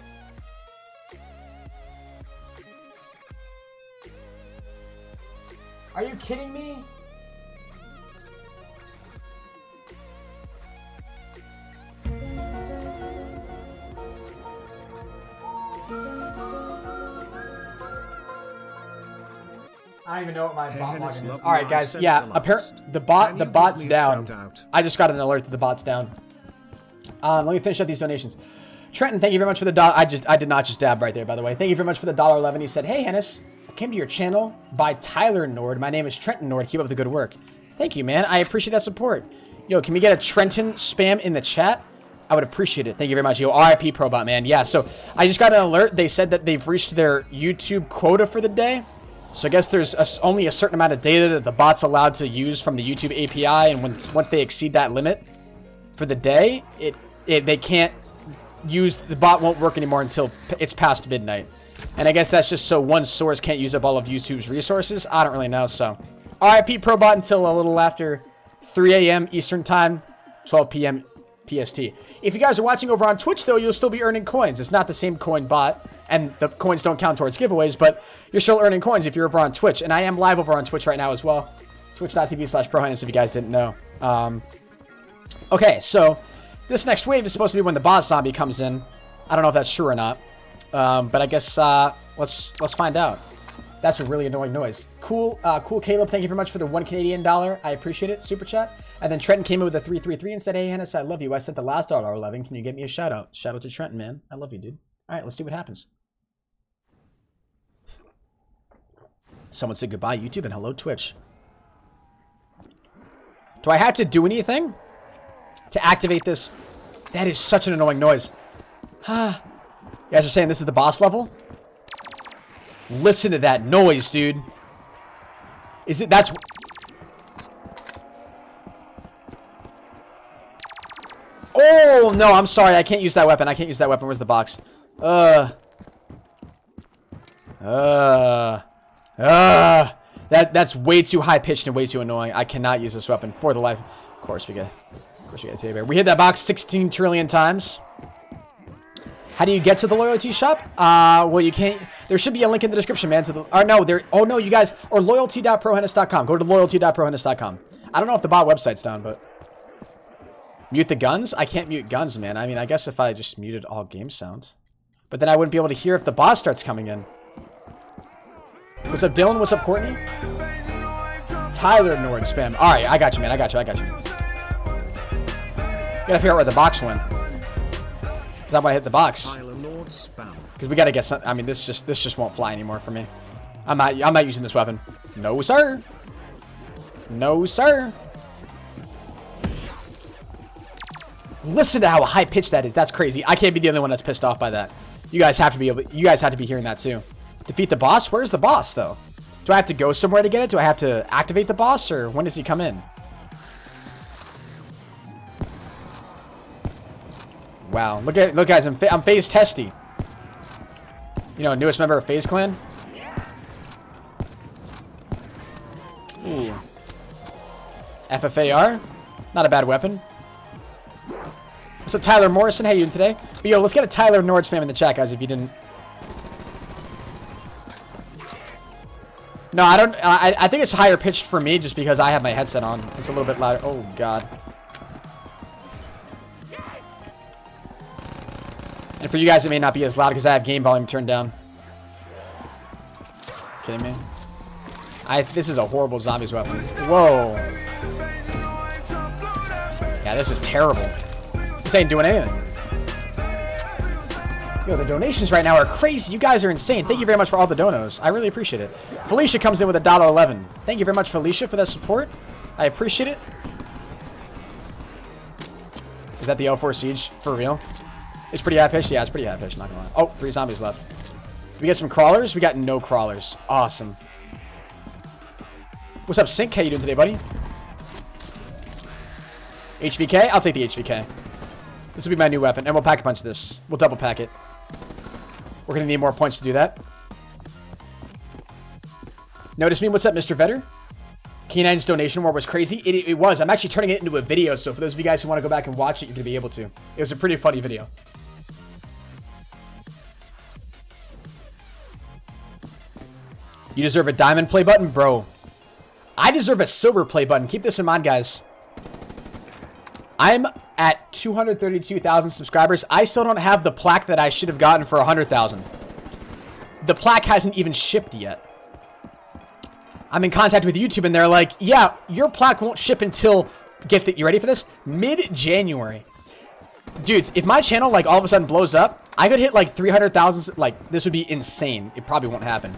Are you kidding me? I don't even know what my bot login is. All right, guys. Yeah, apparently the bot's down. I just got an alert that the bot's down. Let me finish up these donations. Trenton, thank you very much for the dollar. I did not just dab right there, by the way. Thank you very much for the $1.11. He said, hey, Hennis, I came to your channel by Tyler Nord. My name is Trenton Nord. Keep up the good work. Thank you, man. I appreciate that support. Yo, can we get a Trenton spam in the chat? I would appreciate it. Thank you very much. Yo, RIP ProBot, man. Yeah, so I just got an alert. They said that they've reached their YouTube quota for the day. So I guess there's only a certain amount of data that the bot's allowed to use from the YouTube API. And once they exceed that limit for the day, it they can't use, the bot won't work anymore until it's past midnight. And I guess that's just so one source can't use up all of YouTube's resources. I don't really know, so. RIP ProBot until a little after 3 a.m. Eastern Time, 12 p.m. PST. If you guys are watching over on Twitch, though, you'll still be earning coins. It's not the same coin bot, and the coins don't count towards giveaways, but you're still earning coins if you're over on Twitch. And I am live over on Twitch right now as well. Twitch.tv/ProHennis if you guys didn't know. Okay, so this next wave is supposed to be when the boss zombie comes in. I don't know if that's true or not. But I guess let's find out. That's a really annoying noise. Cool, cool, Caleb. Thank you very much for the $1 Canadian. I appreciate it. Super chat. And then Trenton came in with a 333 and said, "Hey, Hennis, I love you. I sent the last $1.11. Can you get me a shout out? Shout out to Trenton, man. I love you, dude." All right, let's see what happens. Someone said goodbye YouTube and hello Twitch. Do I have to do anything to activate this? That is such an annoying noise. Ah. You guys are saying this is the boss level? Listen to that noise, dude. Is it... that's... Oh, no, I'm sorry. I can't use that weapon. I can't use that weapon. Where's the box? That's way too high-pitched and way too annoying. I cannot use this weapon for the life. Of course we get... Of course we get a teddy bear. We hit that box 16 trillion times. How do you get to the loyalty shop? Well, you can't. There should be a link in the description, man. To the, or no, there. Oh no, you guys. Or loyalty.prohennis.com. Go to loyalty.prohennis.com. I don't know if the bot website's down, but mute the guns. I can't mute guns, man. I mean, I guess if I just muted all game sound, but then I wouldn't be able to hear if the boss starts coming in. What's up, Dylan? What's up, Courtney? Tyler Nord spam. All right, I got you, man. I got you. I got you. Gotta figure out where the box went. I might hit the box because we gotta get something. I mean, this just won't fly anymore for me. I'm not using this weapon. No sir. No sir. Listen to how high pitched that is. That's crazy. I can't be the only one that's pissed off by that. You guys have to be able. You guys have to be hearing that too. Defeat the boss. Where's the boss though? Do I have to go somewhere to get it? Do I have to activate the boss, or when does he come in? Wow, look guys, I'm FaZe Testy. You know, newest member of FaZe Clan. Ooh. FFAR, not a bad weapon. What's up, Tyler Morrison? How you doing today? But yo, let's get a Tyler Nord spam in the chat, guys, if you didn't. No, I don't, I think it's higher pitched for me just because I have my headset on. It's a little bit louder. Oh, God. And for you guys, it may not be as loud because I have game volume turned down. Kidding me? This is a horrible zombies weapon. Whoa. Yeah, this is terrible. This ain't doing anything. Yo, the donations right now are crazy. You guys are insane. Thank you very much for all the donos. I really appreciate it. Felicia comes in with $1.11. Thank you very much, Felicia, for that support. I appreciate it. Is that the L4 Siege? For real? It's pretty high-pitched. Yeah, it's pretty high-pitched, not gonna lie. Oh, 3 zombies left. Did we get some crawlers? We got no crawlers. Awesome. What's up, Sync? How you doing today, buddy? HVK? I'll take the HVK. This will be my new weapon, and we'll pack-a-punch this. We'll double-pack it. We're gonna need more points to do that. Notice me? What's up, Mr. Vetter? K9's donation war was crazy. It was. I'm actually turning it into a video, so for those of you guys who want to go back and watch it, you're gonna be able to. It was a pretty funny video. You deserve a diamond play button, bro. I deserve a silver play button. Keep this in mind, guys. I'm at 232,000 subscribers. I still don't have the plaque that I should have gotten for 100,000. The plaque hasn't even shipped yet. I'm in contact with YouTube, and they're like, yeah, your plaque won't ship until, get that, you ready for this? Mid-January. Dudes, if my channel, like, all of a sudden blows up, I could hit, like, 300,000, like, this would be insane. It probably won't happen.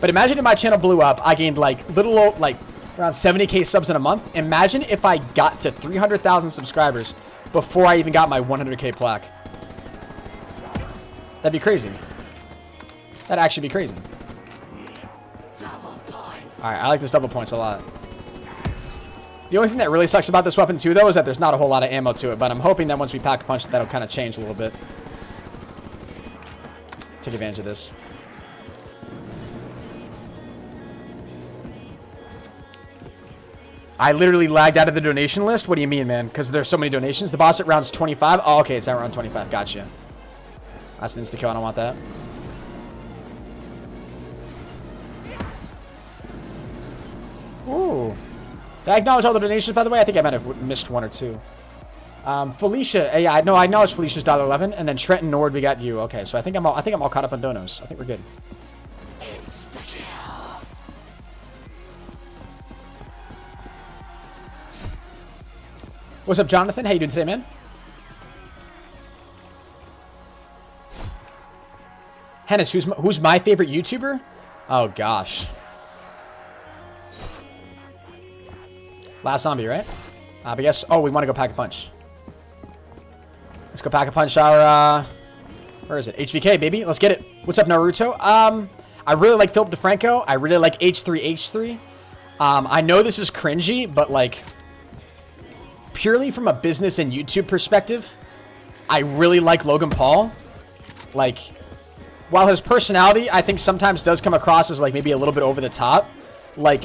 But imagine if my channel blew up, I gained like little old, like around 70k subs in a month. Imagine if I got to 300,000 subscribers before I even got my 100k plaque. That'd be crazy. That'd actually be crazy. All right, I like this double points a lot. The only thing that really sucks about this weapon too, though, is that there's not a whole lot of ammo to it. But I'm hoping that once we Pack-a-Punch, that'll kind of change a little bit. Take advantage of this. I literally lagged out of the donation list. What do you mean, man? Because there's so many donations. The boss at rounds 25. Oh, okay, it's at round 25. Gotcha. That's an insta-kill. I don't want that. Ooh. Did I acknowledge all the donations, by the way? I think I might have missed one or two. Felicia. Yeah, I know. I acknowledged Felicia's $1.11, and then Trenton Nord. We got you. Okay, so I think I'm all caught up on donos. I think we're good. What's up, Jonathan? How you doing today, man? Hennis, who's my favorite YouTuber? Oh, gosh. Last zombie, right? I guess... Oh, we want to go Pack-a-Punch. Let's go Pack-a-Punch our... where is it? HVK, baby. Let's get it. What's up, Naruto? I really like Philip DeFranco. I really like H3H3. I know this is cringy, but, like... Purely from a business and YouTube perspective, I really like Logan Paul. Like, while his personality, I think, sometimes does come across as, like, maybe a little bit over the top. Like,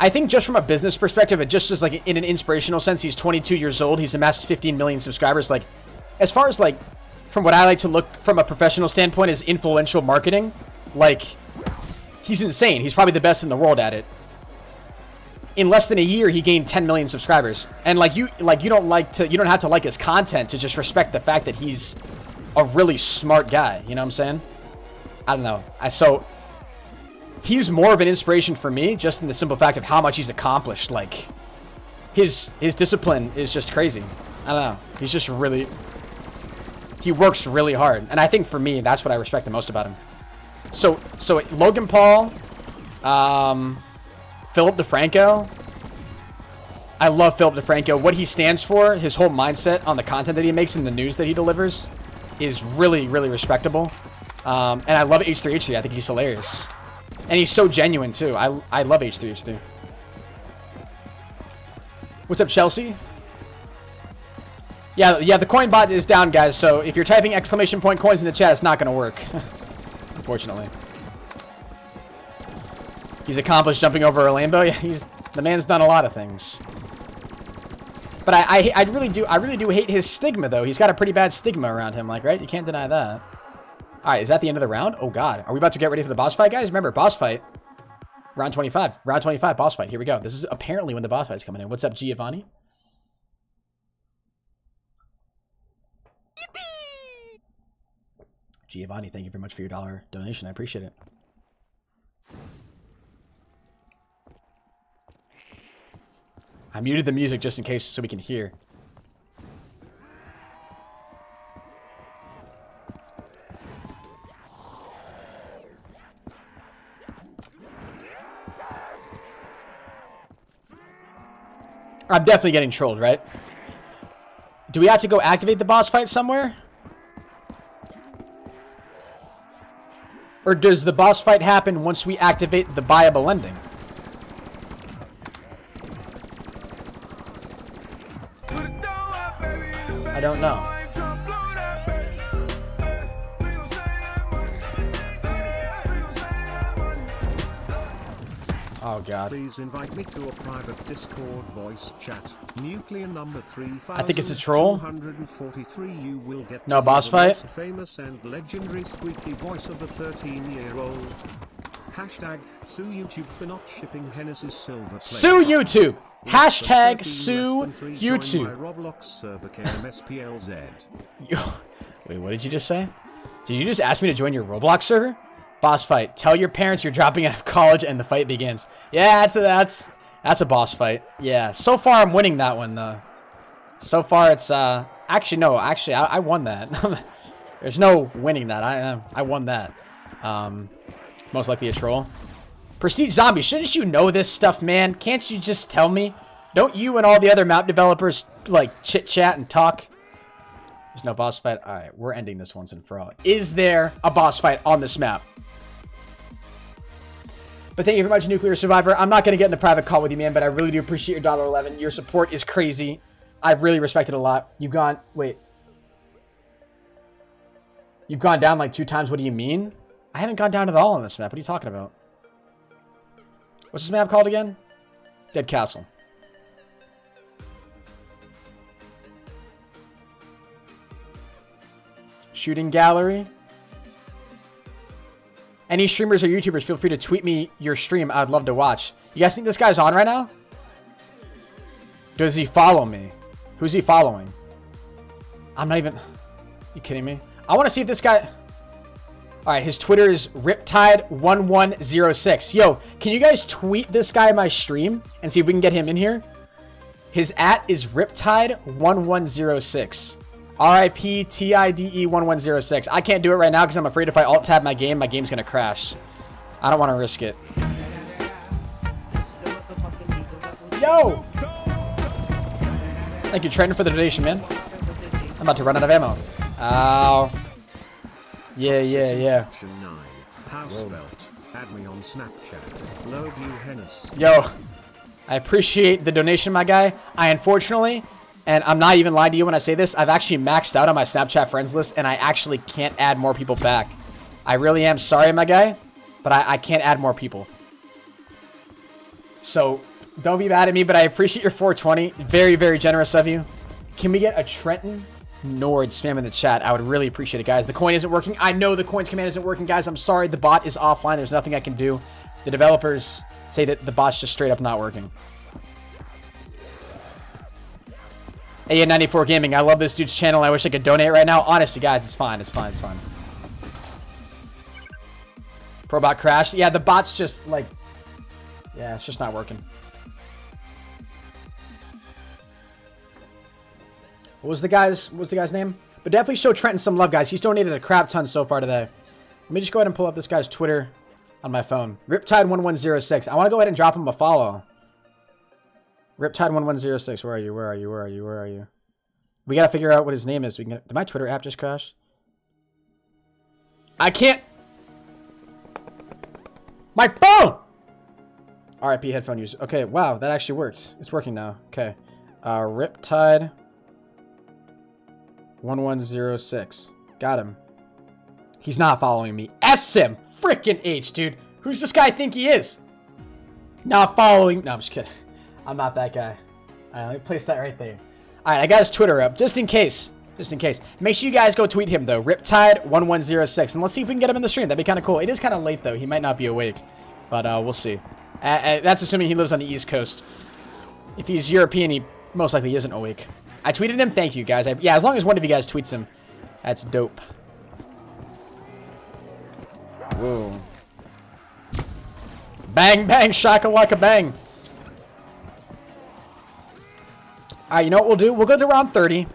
I think just from a business perspective, and just as, like, in an inspirational sense, he's 22 years old. He's amassed 15 million subscribers. Like, as far as, like, from what I like to look from a professional standpoint is influential marketing. Like, he's insane. He's probably the best in the world at it. In less than a year, he gained 10 million subscribers, and you don't have to like his content to just respect the fact that he's a really smart guy. You know what I'm saying? I don't know. So he's more of an inspiration for me, just in the simple fact of how much he's accomplished. Like his discipline is just crazy. I don't know. He's just really, he works really hard, and I think for me that's what I respect the most about him. So Logan Paul, Philip DeFranco. I love Philip DeFranco. What he stands for, his whole mindset on the content that he makes and the news that he delivers is really, really respectable. And I love H3H3. I think he's hilarious. And he's so genuine, too. I love H3H3. What's up, Chelsea? Yeah, the coin bot is down, guys. So if you're typing exclamation point coins in the chat, it's not going to work. Unfortunately. He's accomplished jumping over Orlando. Yeah, the man's done a lot of things. But I really do hate his stigma, though. He's got a pretty bad stigma around him, like, right? You can't deny that. All right, is that the end of the round? Oh, God. Are we about to get ready for the boss fight, guys? Remember, boss fight. Round 25. Round 25, boss fight. Here we go. This is apparently when the boss fight's coming in. What's up, Giovanni? Yippee! Giovanni, thank you very much for your dollar donation. I appreciate it. I muted the music just in case so we can hear. I'm definitely getting trolled, right? Do we have to go activate the boss fight somewhere? Or does the boss fight happen once we activate the Bible ending? I don't know. Oh, God. Please invite me to a private Discord voice chat. Nuclear number 3,000. I think it's a troll. You will get no boss fight. Famous and legendary squeaky voice of the 13-year-old. # sue YouTube for not shipping Hennessy's silver plate. Sue YouTube. # sue YouTube. Wait, what did you just say? Did you just ask me to join your Roblox server? Boss fight. Tell your parents you're dropping out of college and the fight begins. Yeah, that's a boss fight. Yeah. So far, I'm winning that one though. So far, it's actually no, actually I won that. There's no winning that. I won that. Most likely a troll. Prestige Zombies, shouldn't you know this stuff, man? Can't you just tell me? Don't you and all the other map developers, like, chit-chat and talk? There's no boss fight. All right, we're ending this once and for all. Is there a boss fight on this map? But thank you very much, Nuclear Survivor. I'm not going to get in the private call with you, man, but I really do appreciate your $1.11. Your support is crazy. I've really respected a lot. You've gone... Wait. You've gone down like 2 times. What do you mean? I haven't gone down at all on this map. What are you talking about? What's this map called again? Dead Castle. Shooting gallery. Any streamers or YouTubers, feel free to tweet me your stream. I'd love to watch. You guys think this guy's on right now? Does he follow me? Who's he following? I'm not even... You kidding me? I want to see if this guy... Alright, his Twitter is Riptide1106. Yo, can you guys tweet this guy my stream and see if we can get him in here? His at is Riptide1106. R-I-P-T-I-D-E-1106. I can't do it right now because I'm afraid if I alt-tab my game's going to crash. I don't want to risk it. Yo! Thank you, Trenton, for the donation, man. I'm about to run out of ammo. Ow. Yeah. Yo. I appreciate the donation, my guy. I unfortunately... And I'm not even lying to you when I say this. I've actually maxed out on my Snapchat friends list, and I actually can't add more people back. I really am sorry, my guy, but I can't add more people. So, don't be mad at me, but I appreciate your 420. Very, very generous of you. Can we get a Trenton Nord spam in the chat? I would really appreciate it, guys. The coin isn't working. I know the coins command isn't working, guys. I'm sorry. The bot is offline. There's nothing I can do. The developers say that the bot's just straight up not working. AN94 Gaming, I love this dude's channel. I wish I could donate right now. Honestly, guys, it's fine. ProBot crashed. Yeah, the bot's just like... Yeah, it's just not working. What was the guy's name? But definitely show Trenton some love, guys. He's donated a crap ton so far today. Let me just go ahead and pull up this guy's Twitter on my phone. Riptide1106. I want to go ahead and drop him a follow. Riptide1106, where are you? We gotta figure out what his name is. We can get... Did my Twitter app just crash? I can't... My phone! RIP headphone user. Okay, wow, that actually worked. It's working now. Okay. Riptide1106. Got him. He's not following me. SM! Frickin' H, dude! Who's this guy think he is? Not following... No, I'm just kidding. I'm not that guy. Alright, let me place that right there. Alright, I got his Twitter up. Just in case. Make sure you guys go tweet him, though. Riptide1106. And let's see if we can get him in the stream. That'd be kind of cool. It is kind of late, though. He might not be awake. But we'll see. That's assuming he lives on the East Coast. If he's European, he most likely isn't awake. I tweeted him. Thank you, guys. Yeah, as long as one of you guys tweets him. That's dope. Whoa. Bang, bang, shakalaka, bang. Alright, you know what we'll do? We'll go to round 30.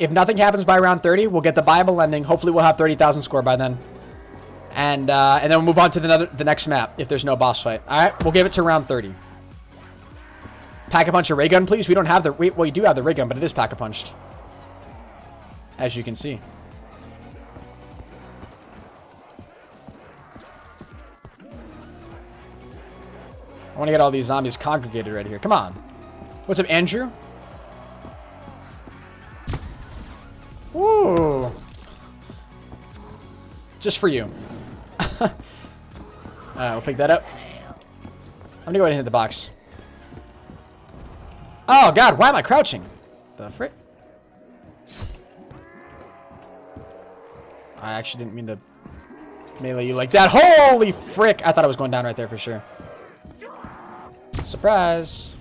If nothing happens by round 30, we'll get the Bible ending. Hopefully, we'll have 30,000 score by then. And then we'll move on to the next map if there's no boss fight. Alright, we'll give it to round 30. Pack-a-Punch or Raygun, please. We don't have the... Well, you do have the Raygun, but it is Pack-a-Punched. As you can see. I want to get all these zombies congregated right here. Come on. What's up, Andrew? Ooh. Just for you. Alright, we'll pick that up. I'm gonna go ahead and hit the box. Oh god, why am I crouching? The frick? I actually didn't mean to melee you like that. Holy frick! I thought I was going down right there for sure. Surprise.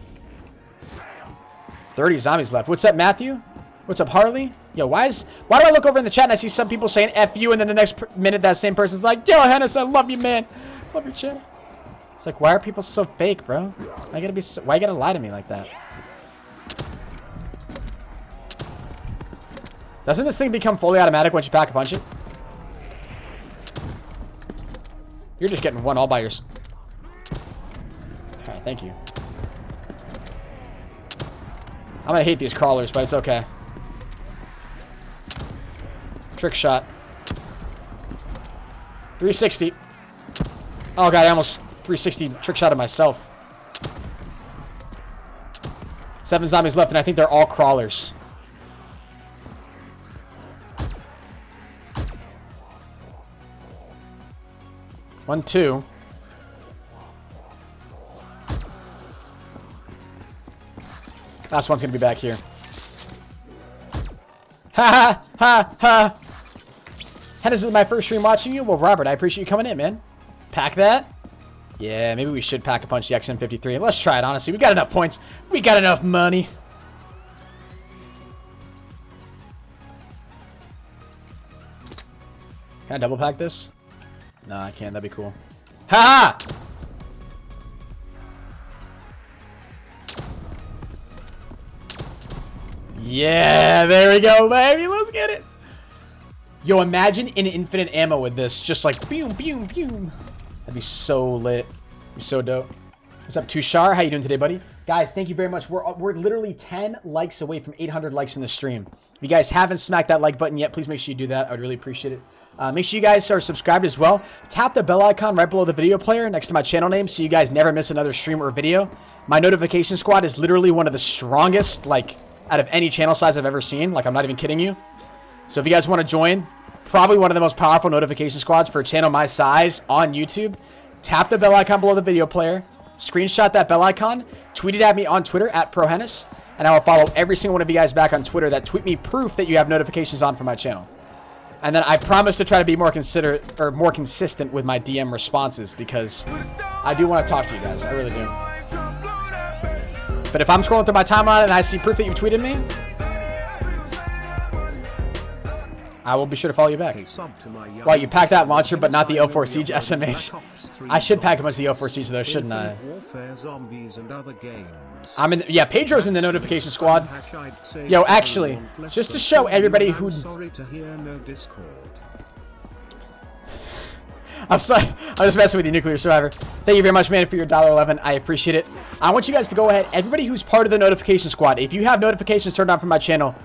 30 zombies left. What's up, Matthew? What's up, Harley? Yo, why do I look over in the chat and I see some people saying F you, and then the next minute that same person's like, yo, Hennis, I love you, man. Love your channel. It's like, why are people so fake, bro? Why you gotta lie to me like that? Doesn't this thing become fully automatic once you pack a punch it? You're just getting one all by yourself. Alright, thank you. I'm gonna hate these crawlers, but it's okay. Trick shot. 360. Oh god, I almost 360 trick shot of myself. 7 zombies left, and I think they're all crawlers. One, two. Last one's gonna be back here. Ha ha ha ha! Hennis, this is my first stream watching you. Well, Robert, I appreciate you coming in, man. Pack that? Yeah, maybe we should pack a punch the XM53. Let's try it, honestly. We got enough points. We got enough money. Can I double pack this? Nah, I can't. That'd be cool. Ha ha! Yeah, there we go, baby. Let's get it. Yo, imagine an infinite ammo with this. Just like, boom, boom, boom. That'd be so lit. That'd be so dope. What's up, Tushar? How you doing today, buddy? Guys, thank you very much. We're literally 10 likes away from 800 likes in the stream. If you guys haven't smacked that like button yet, please make sure you do that. I would really appreciate it. Make sure you guys are subscribed as well. Tap the bell icon right below the video player next to my channel name so you guys never miss another stream or video. My notification squad is literally one of the strongest, like, out of any channel size I've ever seen. Like, I'm not even kidding you. So if you guys want to join, probably one of the most powerful notification squads for a channel my size on YouTube. Tap the bell icon below the video player, screenshot that bell icon, tweet it at me on Twitter at ProHennis, and I will follow every single one of you guys back on Twitter that tweet me proof that you have notifications on for my channel. And then I promise to try to be more considerate or more consistent with my DM responses, because I do want to talk to you guys. I really do. But if I'm scrolling through my timeline and I see proof that you tweeted me, I will be sure to follow you back. Well, you packed that launcher, but not the O4 Siege SMH. I should pack a bunch of the O4 Siege, though, shouldn't I? I'm in... Yeah, Pedro's in the notification squad. Yo, actually, just to show everybody who... I'm sorry. I'm just messing with you, Nuclear Survivor. Thank you very much, man, for your $1.11. I appreciate it. I want you guys to go ahead. Everybody who's part of the notification squad, if you have notifications turned on from my channel...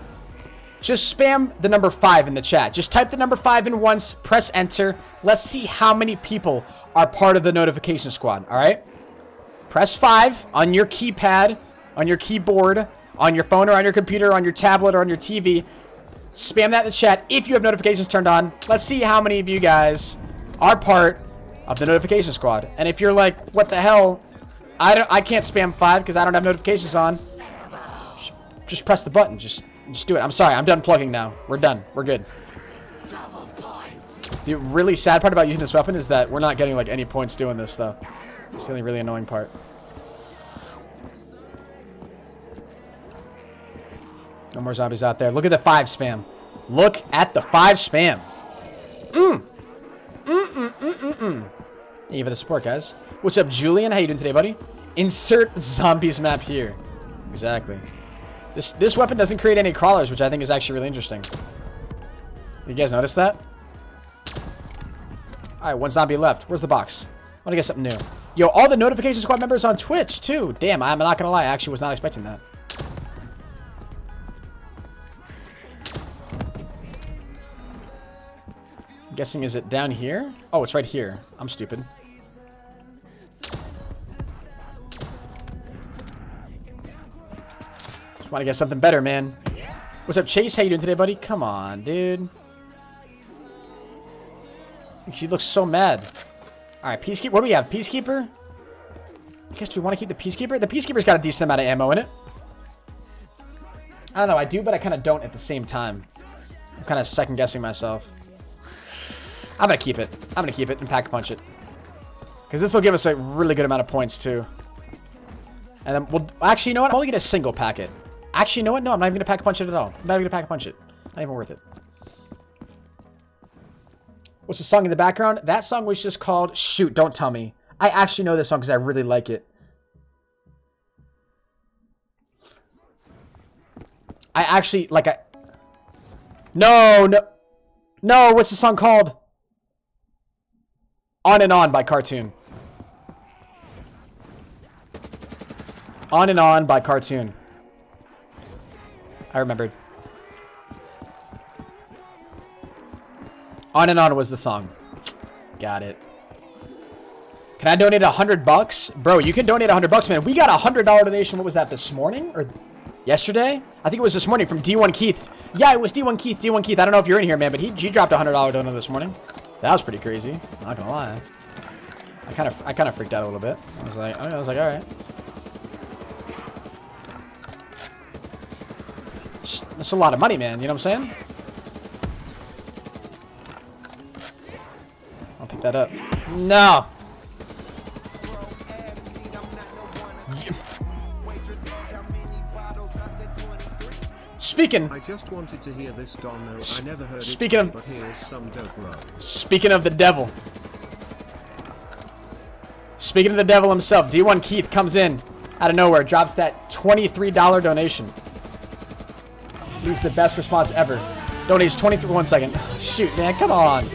Just spam the number 5 in the chat. Just type the number 5 in once, press enter. Let's see how many people are part of the notification squad, all right? Press 5 on your keypad, on your keyboard, on your phone or on your computer, on your tablet or on your TV. Spam that in the chat if you have notifications turned on. Let's see how many of you guys are part of the notification squad. And if you're like, what the hell? I can't spam 5 because I don't have notifications on. Just press the button, just do it. I'm sorry. I'm done plugging now. We're done. We're good. The really sad part about using this weapon is that we're not getting, like, any points doing this, though. It's the only really annoying part. No more zombies out there. Look at the 5 spam. Look at the 5 spam. Thank you for the support, guys. What's up, Julian? How you doing today, buddy? Insert zombies map here. Exactly. This weapon doesn't create any crawlers, which I think is actually really interesting. You guys notice that? Alright, one zombie left. Where's the box? I want to get something new. Yo, all the notification squad members on Twitch, too. Damn, I'm not going to lie. I actually was not expecting that. I'm guessing, is it down here? Oh, it's right here. I'm stupid. Want to get something better, man. What's up, Chase? How you doing today, buddy? Come on, dude. She looks so mad. All right, Peacekeeper. What do we have? Peacekeeper? I guess we want to keep the Peacekeeper. The Peacekeeper's got a decent amount of ammo in it. I don't know. I do, but I kind of don't at the same time. I'm kind of second-guessing myself. I'm going to keep it. I'm going to keep it and pack-a-punch it. Because this will give us a really good amount of points, too. And then we'll... Actually, you know what? I'm only going to single packet. Actually, you know what? No, I'm not even going to pack-a-punch it at all. I'm not even going to pack-a-punch it. Not even worth it. What's the song in the background? That song was just called... Shoot, don't tell me. I actually know this song because I really like it. I actually... Like, I... No, no. No, what's the song called? On and On by Cartoon. On and On by Cartoon. I remembered. On and On was the song. Got it. Can I donate $100? Bro, you can donate $100, man. We got a $100 donation. What was that, this morning? Or yesterday? I think it was this morning from D1 Keith. Yeah, it was D1 Keith. D1 Keith. I don't know if you're in here, man, but he dropped a $100 donor this morning. That was pretty crazy. I'm not gonna lie. I kind of freaked out a little bit. I was like, all right. That's a lot of money, man. You know what I'm saying? I'll pick that up. No. Speaking. I just wanted to hear this dono. I never heard speaking it, of but here is some dope row. Speaking of the devil. Speaking of the devil himself, D1 Keith comes in out of nowhere, drops that $23 donation. Leaves the best response ever. Donates 23. 1 second. Shoot, man, come on.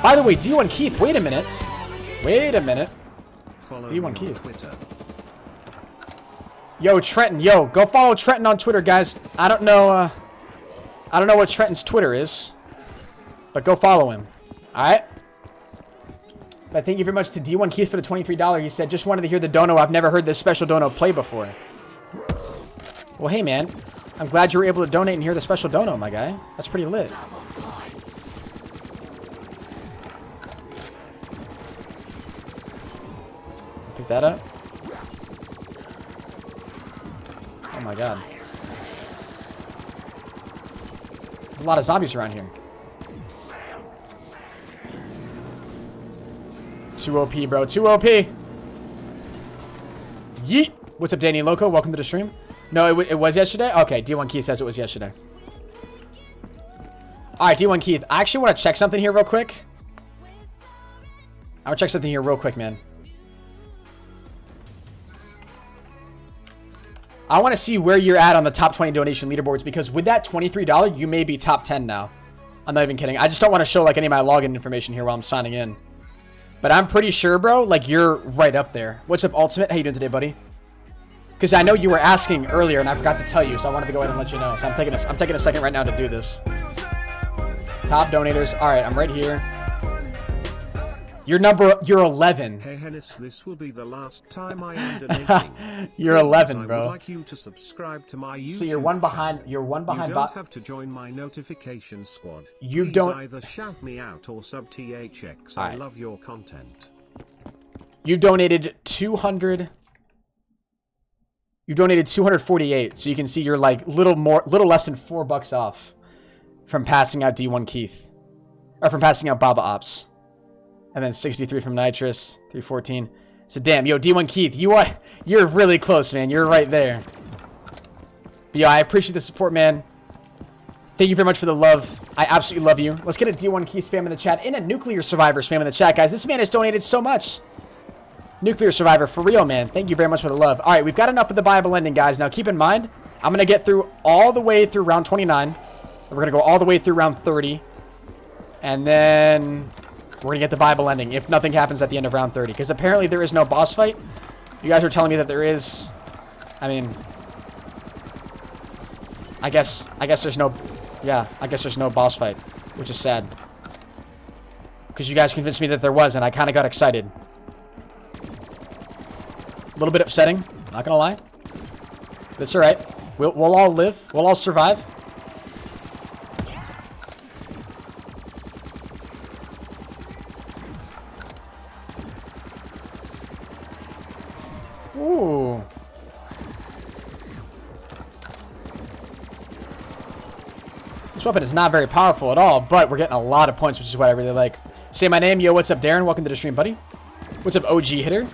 By the way, D1 Keith, wait a minute. Wait a minute. Follow D1 Keith. Twitter. Yo, Trenton. Yo, go follow Trenton on Twitter, guys. I don't know what Trenton's Twitter is, but go follow him. All right. But thank you very much to D1 Keith for the $23. He said, just wanted to hear the dono. I've never heard this special dono play before. Well, hey, man. I'm glad you were able to donate and hear the special dono, my guy. That's pretty lit. Pick that up. Oh my god. There's a lot of zombies around here. Too OP, bro. Too OP. Yeet. What's up, Danny Loco? Welcome to the stream. No, it was yesterday? Okay, D1 Keith says it was yesterday. Alright, D1 Keith. I actually want to check something here real quick. I want to check something here real quick, man. I want to see where you're at on the top 20 donation leaderboards, because with that $23, you may be top 10 now. I'm not even kidding. I just don't want to show like any of my login information here while I'm signing in. But I'm pretty sure, bro, like you're right up there. What's up, Ultimate? How you doing today, buddy? Because I know you were asking earlier and I forgot to tell you, so I wanted to go ahead and let you know. So I'm taking a second right now to do this. Top donators. All right, I'm right here. You're 11. Hey Hennis, this will be the last time I am donating. You're 11, bro. I would like you to subscribe to my YouTube. So you're one behind. You're one behind. You don't have to join my notification squad. You please don't either shout me out or sub THX. Right. I love your content. You donated 200. You donated 248, so you can see you're like little less than $4 off from passing out D1 Keith, or from passing out Baba Ops. And then 63 from Nitrous, 314. So damn, yo, D1 Keith, you're really close, man. You're right there. But yo, I appreciate the support, man. Thank you very much for the love. I absolutely love you. Let's get a D1 Keith spam in the chat and a Nuclear Survivor spam in the chat, guys. This man has donated so much. Nuclear Survivor, for real, man. Thank you very much for the love. All right, we've got enough of the Bible ending, guys. Now, keep in mind, I'm going to get through all the way through round 29. And we're going to go all the way through round 30. And then we're going to get the Bible ending if nothing happens at the end of round 30. Because apparently there is no boss fight. You guys were telling me that there is. I mean, I guess there's no. Yeah, I guess there's no boss fight, which is sad. Because you guys convinced me that there was, and I kind of got excited. A little bit upsetting, not going to lie. But it's all right. We'll all live. We'll all survive. Ooh. This weapon is not very powerful at all, but we're getting a lot of points, which is what I really like. Say my name. Yo, what's up, Darren? Welcome to the stream, buddy. What's up, OG Hitter?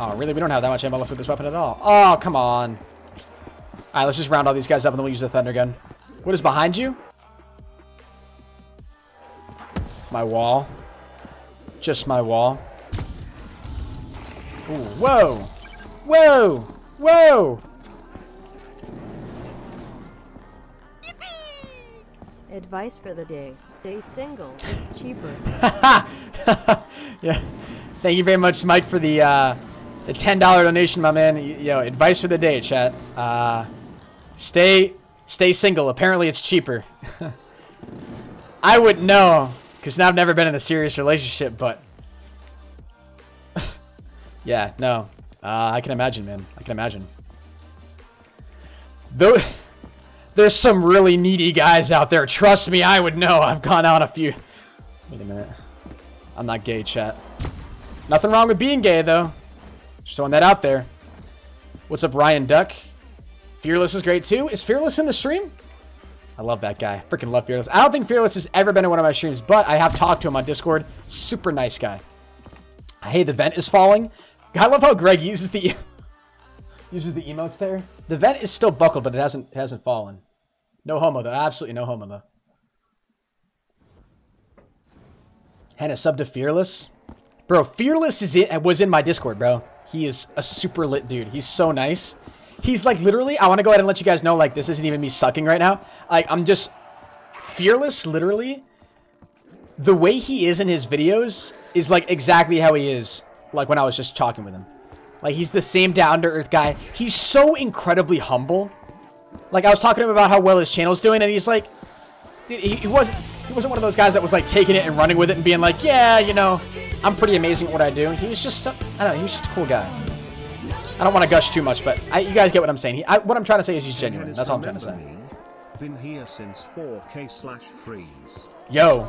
Oh, really? We don't have that much ammo left with this weapon at all. Oh, come on. All right, let's just round all these guys up and then we'll use the Thunder Gun. What is behind you? My wall. Just my wall. Ooh, whoa! Whoa! Whoa! Yippee! Advice for the day. Stay single. It's cheaper. Yeah. Thank you very much, Mike, for the $10 donation, my man. Yo, advice for the day, chat. Stay single. Apparently, it's cheaper. I would know. Because now I've never been in a serious relationship, but... yeah, no. I can imagine, man. I can imagine. Though... there's some really needy guys out there. Trust me, I would know. I've gone out a few... Wait a minute. I'm not gay, chat. Nothing wrong with being gay, though. Just throwing that out there. What's up, Ryan Duck? Fearless is great, too. Is Fearless in the stream? I love that guy. Freaking love Fearless. I don't think Fearless has ever been in one of my streams, but I have talked to him on Discord. Super nice guy. Hey, the vent is falling. I love how Greg uses the emotes there. The vent is still buckled, but it hasn't fallen. No homo, though. Absolutely no homo, though. Hennis, sub to Fearless. Bro, Fearless was in my Discord, bro. He is a super lit dude. He's so nice. He's like, literally, I want to go ahead and let you guys know, like, this isn't even me sucking right now. I'm just... Fearless, literally, the way he is in his videos is, like, exactly how he is, like, when I was just talking with him. Like, he's the same down-to-earth guy. He's so incredibly humble. Like, I was talking to him about how well his channel's doing, and he's like... Dude, he wasn't one of those guys that was, like, taking it and running with it and being like, yeah, you know, I'm pretty amazing at what I do. He was just... I don't know, he was just a cool guy. I don't want to gush too much, but you guys get what I'm saying. What I'm trying to say is he's genuine. That's all I'm trying to say. Been here since 4K/freeze. Yo.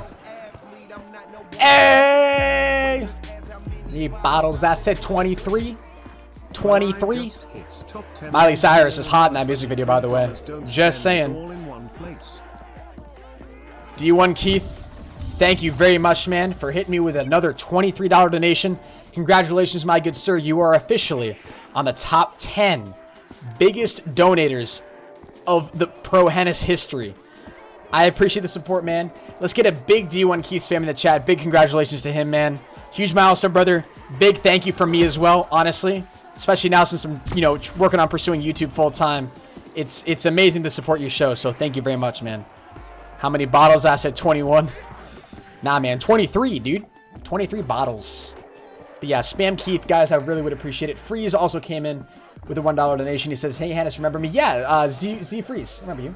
Hey! Need bottles. I said 23. 23. Miley Cyrus is hot in that music video, by the way. Just saying. D1 Keith, thank you very much, man, for hitting me with another $23 donation. Congratulations, my good sir. You are officially on the top 10 biggest donators of the Pro Hennis history. I appreciate the support, man. Let's get a big D1 Keith spam in the chat. Big congratulations to him, man. Huge milestone, brother. Big thank you from me as well, honestly. Especially now since I'm, you know, working on pursuing YouTube full time. It's amazing the support you show, so thank you very much, man. How many bottles? I said 21. Nah, man. 23, dude. 23 bottles. But yeah, spam Keith, guys. I really would appreciate it. Freeze also came in with a $1 donation. He says, hey, Hennis, remember me? Yeah, Z Freeze. I remember you.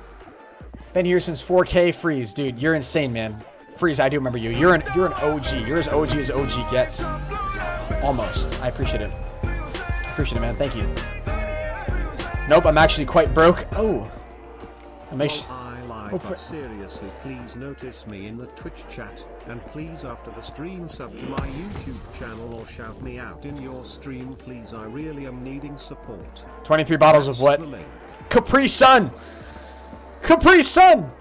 Been here since 4K Freeze. Dude, you're insane, man. Freeze, I do remember you. You're an OG. You're as OG gets. Almost. I appreciate it. Appreciate it, man. Thank you. Nope, I'm actually quite broke. Oh. But seriously, please notice me in the Twitch chat, and please after the stream sub to my YouTube channel or shout me out in your stream, please. I really am needing support. 23 bottles of what? Capri Sun! Capri Sun!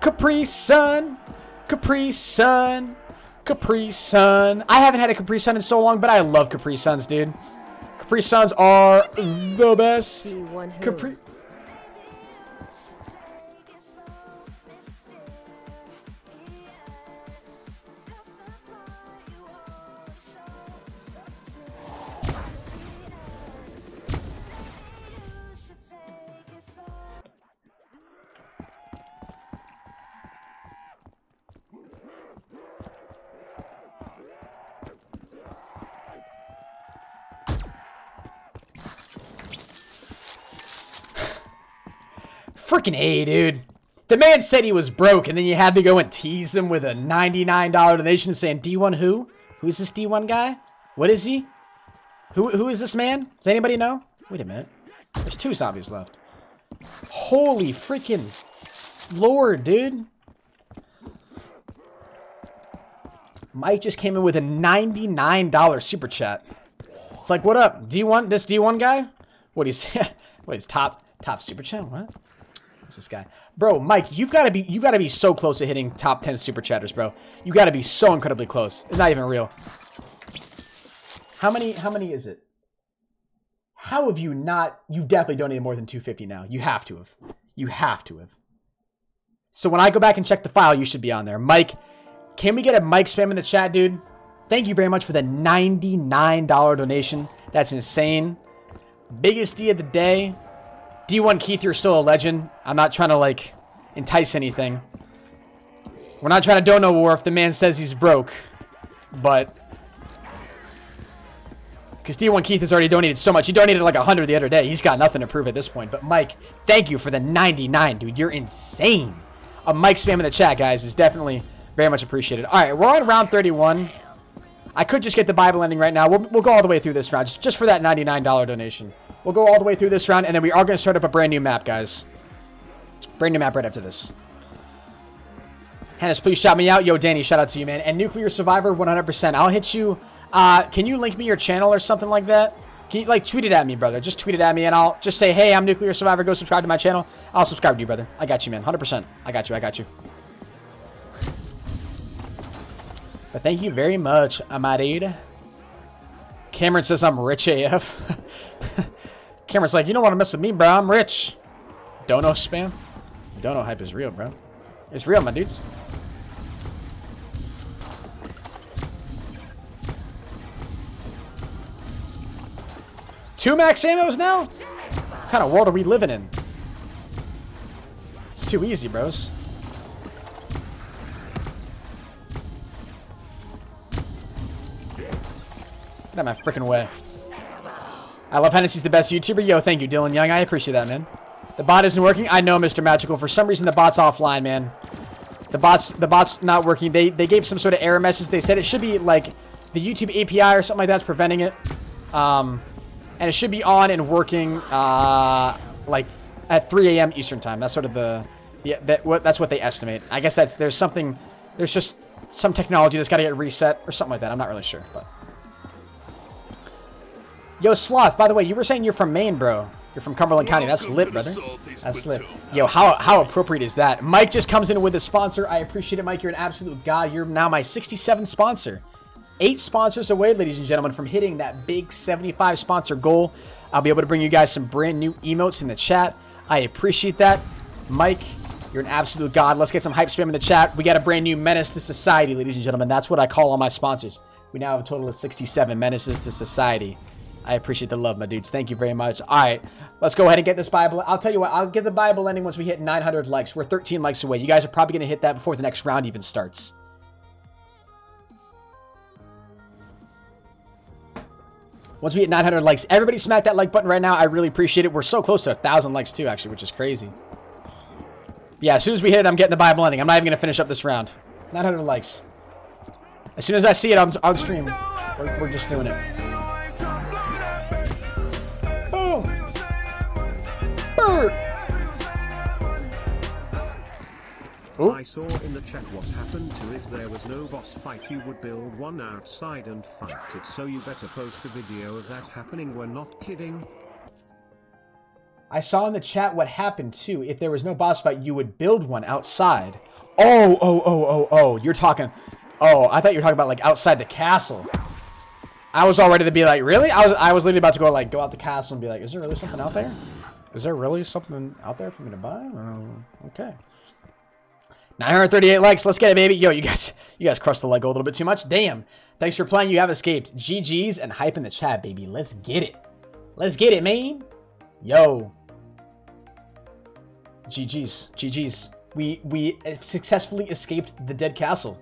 Capri Sun! Capri Sun! Capri Sun! I haven't had a Capri Sun in so long, but I love Capri Suns, dude. Capri Suns are the best. Capri. Freaking A, dude. The man said he was broke, and then you had to go and tease him with a $99 donation saying, D1 who? Who's this D1 guy? What is he? Who is this man? Does anybody know? Wait a minute. There's 2 zombies left. Holy freaking Lord, dude. Mike just came in with a $99 super chat. It's like, what up? D1? This D1 guy? What he's what is top super chat? What? This guy, bro. Mike, you've got to be so close to hitting top 10 super chatters, bro. You got to be so incredibly close. It's not even real. How many is it? How have you not? You've definitely donated more than 250 now. You have to have. You have to have. So when I go back and check the file, you should be on there. Mike, can we get a Mike spam in the chat, dude? Thank you very much for the $99 donation. That's insane. Biggest D of the day. D1 Keith, you're still a legend. I'm not trying to, like, entice anything. We're not trying to don't know war if the man says he's broke. But... because D1 Keith has already donated so much. He donated like 100 the other day. He's got nothing to prove at this point. But Mike, thank you for the 99, dude. You're insane. A Mike spam in the chat, guys, is definitely very much appreciated. All right, we're on round 31. I could just get the Bible ending right now. We'll go all the way through this round just for that $99 donation. We'll go all the way through this round, and then we are going to start up a brand new map, guys. Brand new map right after this. Hennis, please shout me out. Yo, Danny, shout out to you, man. And Nuclear Survivor, 100%. I'll hit you. Can you link me your channel or something like that? Can you, like, tweet it at me, brother? Just tweet it at me, and I'll just say, hey, I'm Nuclear Survivor. Go subscribe to my channel. I'll subscribe to you, brother. I got you, man. 100%. I got you. I got you. But thank you very much, my dude. Cameron says I'm rich AF. Cameron's like, you don't want to mess with me, bro. I'm rich. Dono spam. Dono hype is real, bro. It's real, my dudes. Two max ammos now? What kind of world are we living in? It's too easy, bros. Get out of my freaking way. I love Hennessy's the best YouTuber. Yo, thank you, Dylan Young. I appreciate that, man. The bot isn't working. I know, Mr. Magical. For some reason, the bot's offline, man. The bot's not working. They gave some sort of error message. They said it should be, like, the YouTube API or something like that's preventing it. And it should be on and working, like, at 3 a.m. Eastern time. That's sort of the... Yeah, that's what they estimate. I guess that's... There's something... There's just some technology that's got to get reset or something like that. I'm not really sure, but... Yo, Sloth, by the way, you were saying you're from Maine, bro. You're from Cumberland County. That's lit, brother. That's lit. Yo, how appropriate is that? Mike just comes in with a sponsor. I appreciate it, Mike. You're an absolute god. You're now my 67th sponsor. 8 sponsors away, ladies and gentlemen, from hitting that big 75 sponsor goal. I'll be able to bring you guys some brand new emotes in the chat. I appreciate that. Mike, you're an absolute god. Let's get some hype spam in the chat. We got a brand new menace to society, ladies and gentlemen. That's what I call all my sponsors. We now have a total of 67 menaces to society. I appreciate the love, my dudes. Thank you very much. All right, let's go ahead and get this Bible. I'll tell you what, I'll get the Bible ending once we hit 900 likes. We're 13 likes away. You guys are probably going to hit that before the next round even starts. Once we hit 900 likes, everybody smack that like button right now. I really appreciate it. We're so close to 1,000 likes too, actually, which is crazy. Yeah, as soon as we hit it, I'm getting the Bible ending. I'm not even going to finish up this round. 900 likes. As soon as I see it on stream, we're just doing it. Ooh. I saw in the chat what happened to if there was no boss fight you would build one outside and fight it, so you better post a video of that happening. We're not kidding. I saw in the chat what happened to if there was no boss fight you would build one outside. Oh, you're talking... Oh, I thought you were talking about like outside the castle. I was all ready to be like, really? I was literally about to go like go out the castle and be like, is there really something out there? Is there really something out there for me to buy? Okay. 938 likes. Let's get it, baby. Yo, you guys crushed the Lego a little bit too much. Damn. Thanks for playing. You have escaped. GGs and hype in the chat, baby. Let's get it. Let's get it, man. Yo. GGs. We successfully escaped the Dead Castle.